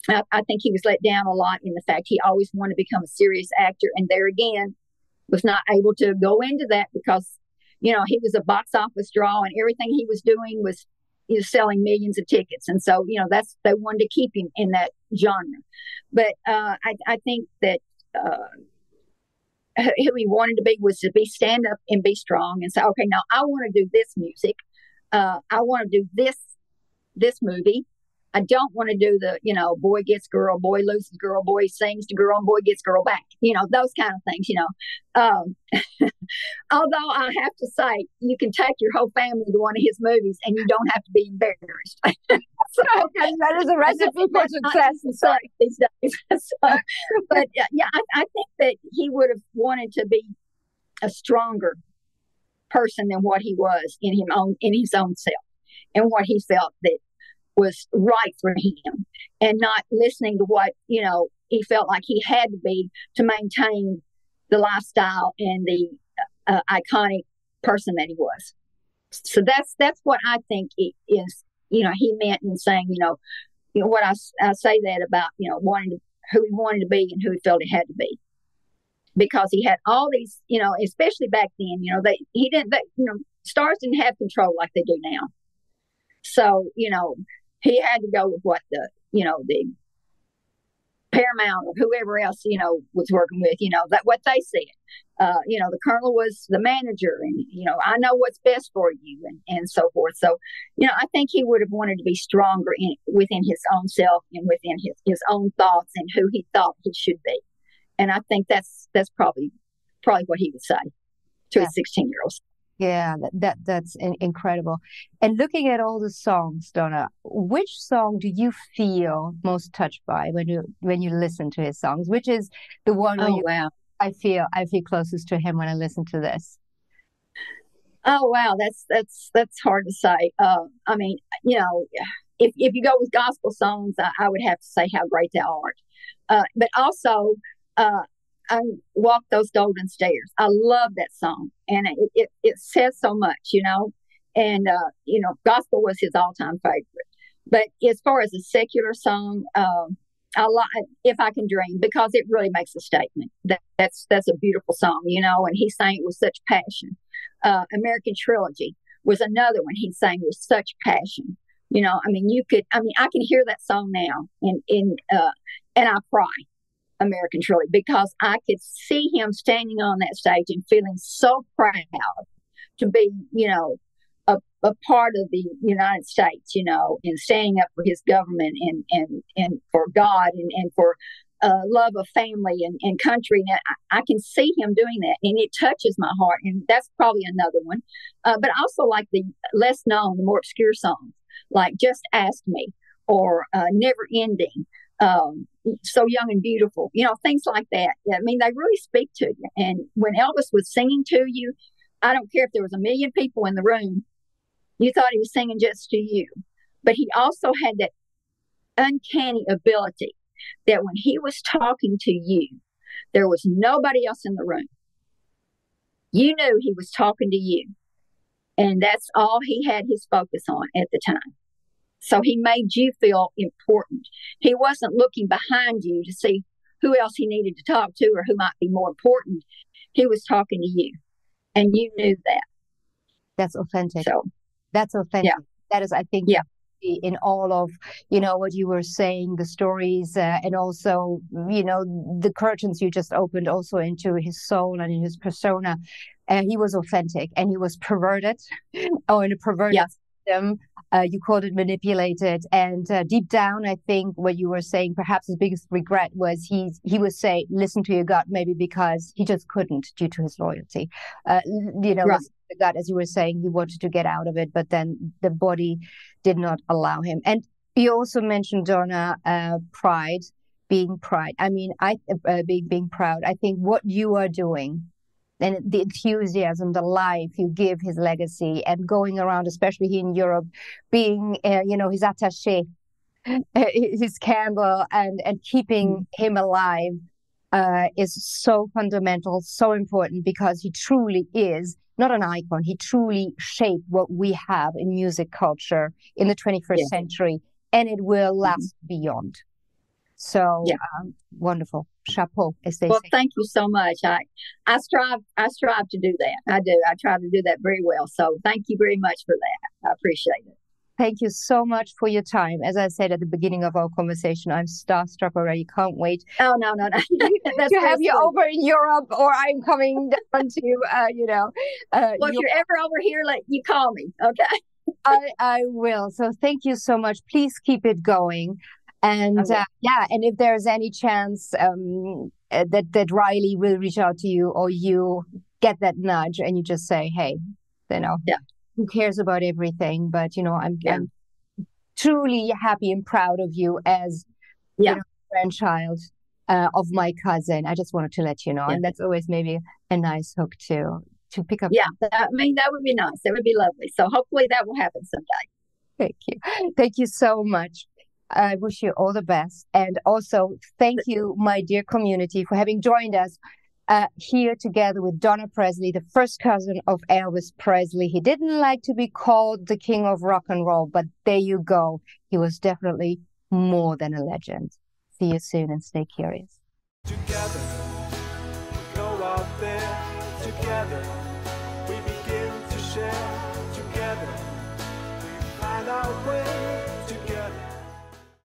I, I think he was let down a lot in the fact he always wanted to become a serious actor. And there again, was not able to go into that because, you know, he was a box office draw and everything he was doing was, he was selling millions of tickets. And so, you know, that's, they wanted to keep him in that genre. But uh, I, I think that uh, who he wanted to be was to be stand up and be strong and say, okay, now I want to do this music. Uh, I want to do this, this movie. I don't want to do the, you know, boy gets girl, boy loses girl, boy sings to girl, and boy gets girl back. You know, those kind of things, you know. Um, although I have to say, you can take your whole family to one of his movies and you don't have to be embarrassed. So, okay, that is a recipe for success. Sorry, these days. So, but uh, yeah, I, I think that he would have wanted to be a stronger person than what he was in him own, in his own self, and what he felt that was right for him, and not listening to what, you know, he felt like he had to be to maintain the lifestyle and the uh, iconic person that he was. So that's that's what I think it is, you know, he meant in saying, you know, you know what I, I say that about, you know, wanting to, who he wanted to be and who he felt he had to be. Because he had all these, you know, especially back then, you know, they he didn't, they, you know, stars didn't have control like they do now. So, you know, he had to go with what the, you know, the Paramount or whoever else, you know, was working with, you know, that what they said. Uh, you know, the Colonel was the manager, and, you know, I know what's best for you, and, and so forth. So, you know, I think he would have wanted to be stronger in, within his own self and within his, his own thoughts and who he thought he should be. And I think that's that's probably probably what he would say to yeah. his sixteen-year-olds. Yeah, that, that that's in- incredible. And looking at all the songs, Donna, which song do you feel most touched by when you when you listen to his songs? Which is the one where oh, you, wow. I feel I feel closest to him when I listen to this? Oh wow, that's that's that's hard to say. Uh, I mean, you know, if if you go with gospel songs, I, I would have to say How Great Thou Art, uh, but also. Uh, I Walk Those Golden Stairs. I love that song, and it it, it says so much, you know. And uh, you know, gospel was his all time favorite. But as far as a secular song, um, I like "If I Can Dream" because it really makes a statement. That, that's that's a beautiful song, you know. And he sang it with such passion. Uh, "American Trilogy" was another one he sang with such passion. You know, I mean, you could, I mean, I can hear that song now, and and uh, and I cry. American Trilogy, because I could see him standing on that stage and feeling so proud to be, you know, a, a part of the United States, you know, and standing up for his government and and, and for God and, and for uh, love of family and, and country. And I, I can see him doing that, and it touches my heart. And that's probably another one. Uh, but I also like the less known, the more obscure songs, like "Just Ask Me" or uh, "Never Ending." Um, so young and beautiful, you know, things like that. I mean, they really speak to you. And when Elvis was singing to you, I don't care if there was a million people in the room, you thought he was singing just to you. But he also had that uncanny ability that when he was talking to you, there was nobody else in the room. You knew he was talking to you. And that's all he had his focus on at the time. So he made you feel important. He wasn't looking behind you to see who else he needed to talk to or who might be more important. He was talking to you, and you knew that. That's authentic. So, That's authentic. Yeah. That is, I think, yeah. in all of, you know, what you were saying, the stories uh, and also, you know, the curtains you just opened also into his soul and in his persona. Uh, he was authentic, and he was perverted oh, in a perverted yeah. system. Uh, you called it manipulated, and uh, deep down, I think what you were saying, perhaps his biggest regret was he he would say, "Listen to your gut," maybe because he just couldn't due to his loyalty. Uh, you know, right. the gut, as you were saying, he wanted to get out of it, but then the body did not allow him. And you also mentioned, Donna, uh, pride, being pride. I mean, I uh, being being proud. I think what you are doing. And the enthusiasm, the life you give his legacy, and going around, especially here in Europe, being, uh, you know, his attaché, uh, his Campbell, and, and keeping him alive uh, is so fundamental, so important, because he truly is not an icon. He truly shaped what we have in music culture in the twenty-first yeah. century, and it will last mm-hmm. beyond. So yeah. um, wonderful. Chapeau, as they well, say. Well, thank you so much. I, I strive I strive to do that. I do. I try to do that very well. So thank you very much for that. I appreciate it. Thank you so much for your time. As I said at the beginning of our conversation, I'm starstruck already. Can't wait. Oh, no, no, no. to have you over in Europe, or I'm coming down to, uh, you know. Uh, well, if you're ever over here, let like, you call me, okay? I, I will. So thank you so much. Please keep it going. And okay. uh, yeah, and if there's any chance um, that that Riley will reach out to you, or you get that nudge and you just say, "Hey, you know, yeah. who cares about everything?" But you know, I'm, yeah. I'm truly happy and proud of you as yeah. you know, grandchild uh, of my cousin. I just wanted to let you know, yeah. and that's always maybe a nice hook to to pick up. Yeah, I mean that would be nice. That would be lovely. So hopefully that will happen someday. Thank you. Thank you so much. I wish you all the best. And also, thank you, my dear community, for having joined us uh, here together with Donna Presley, the first cousin of Elvis Presley. He didn't like to be called the king of rock and roll, but there you go. He was definitely more than a legend. See you soon, and stay curious. Together, go out there. Together, we begin to share.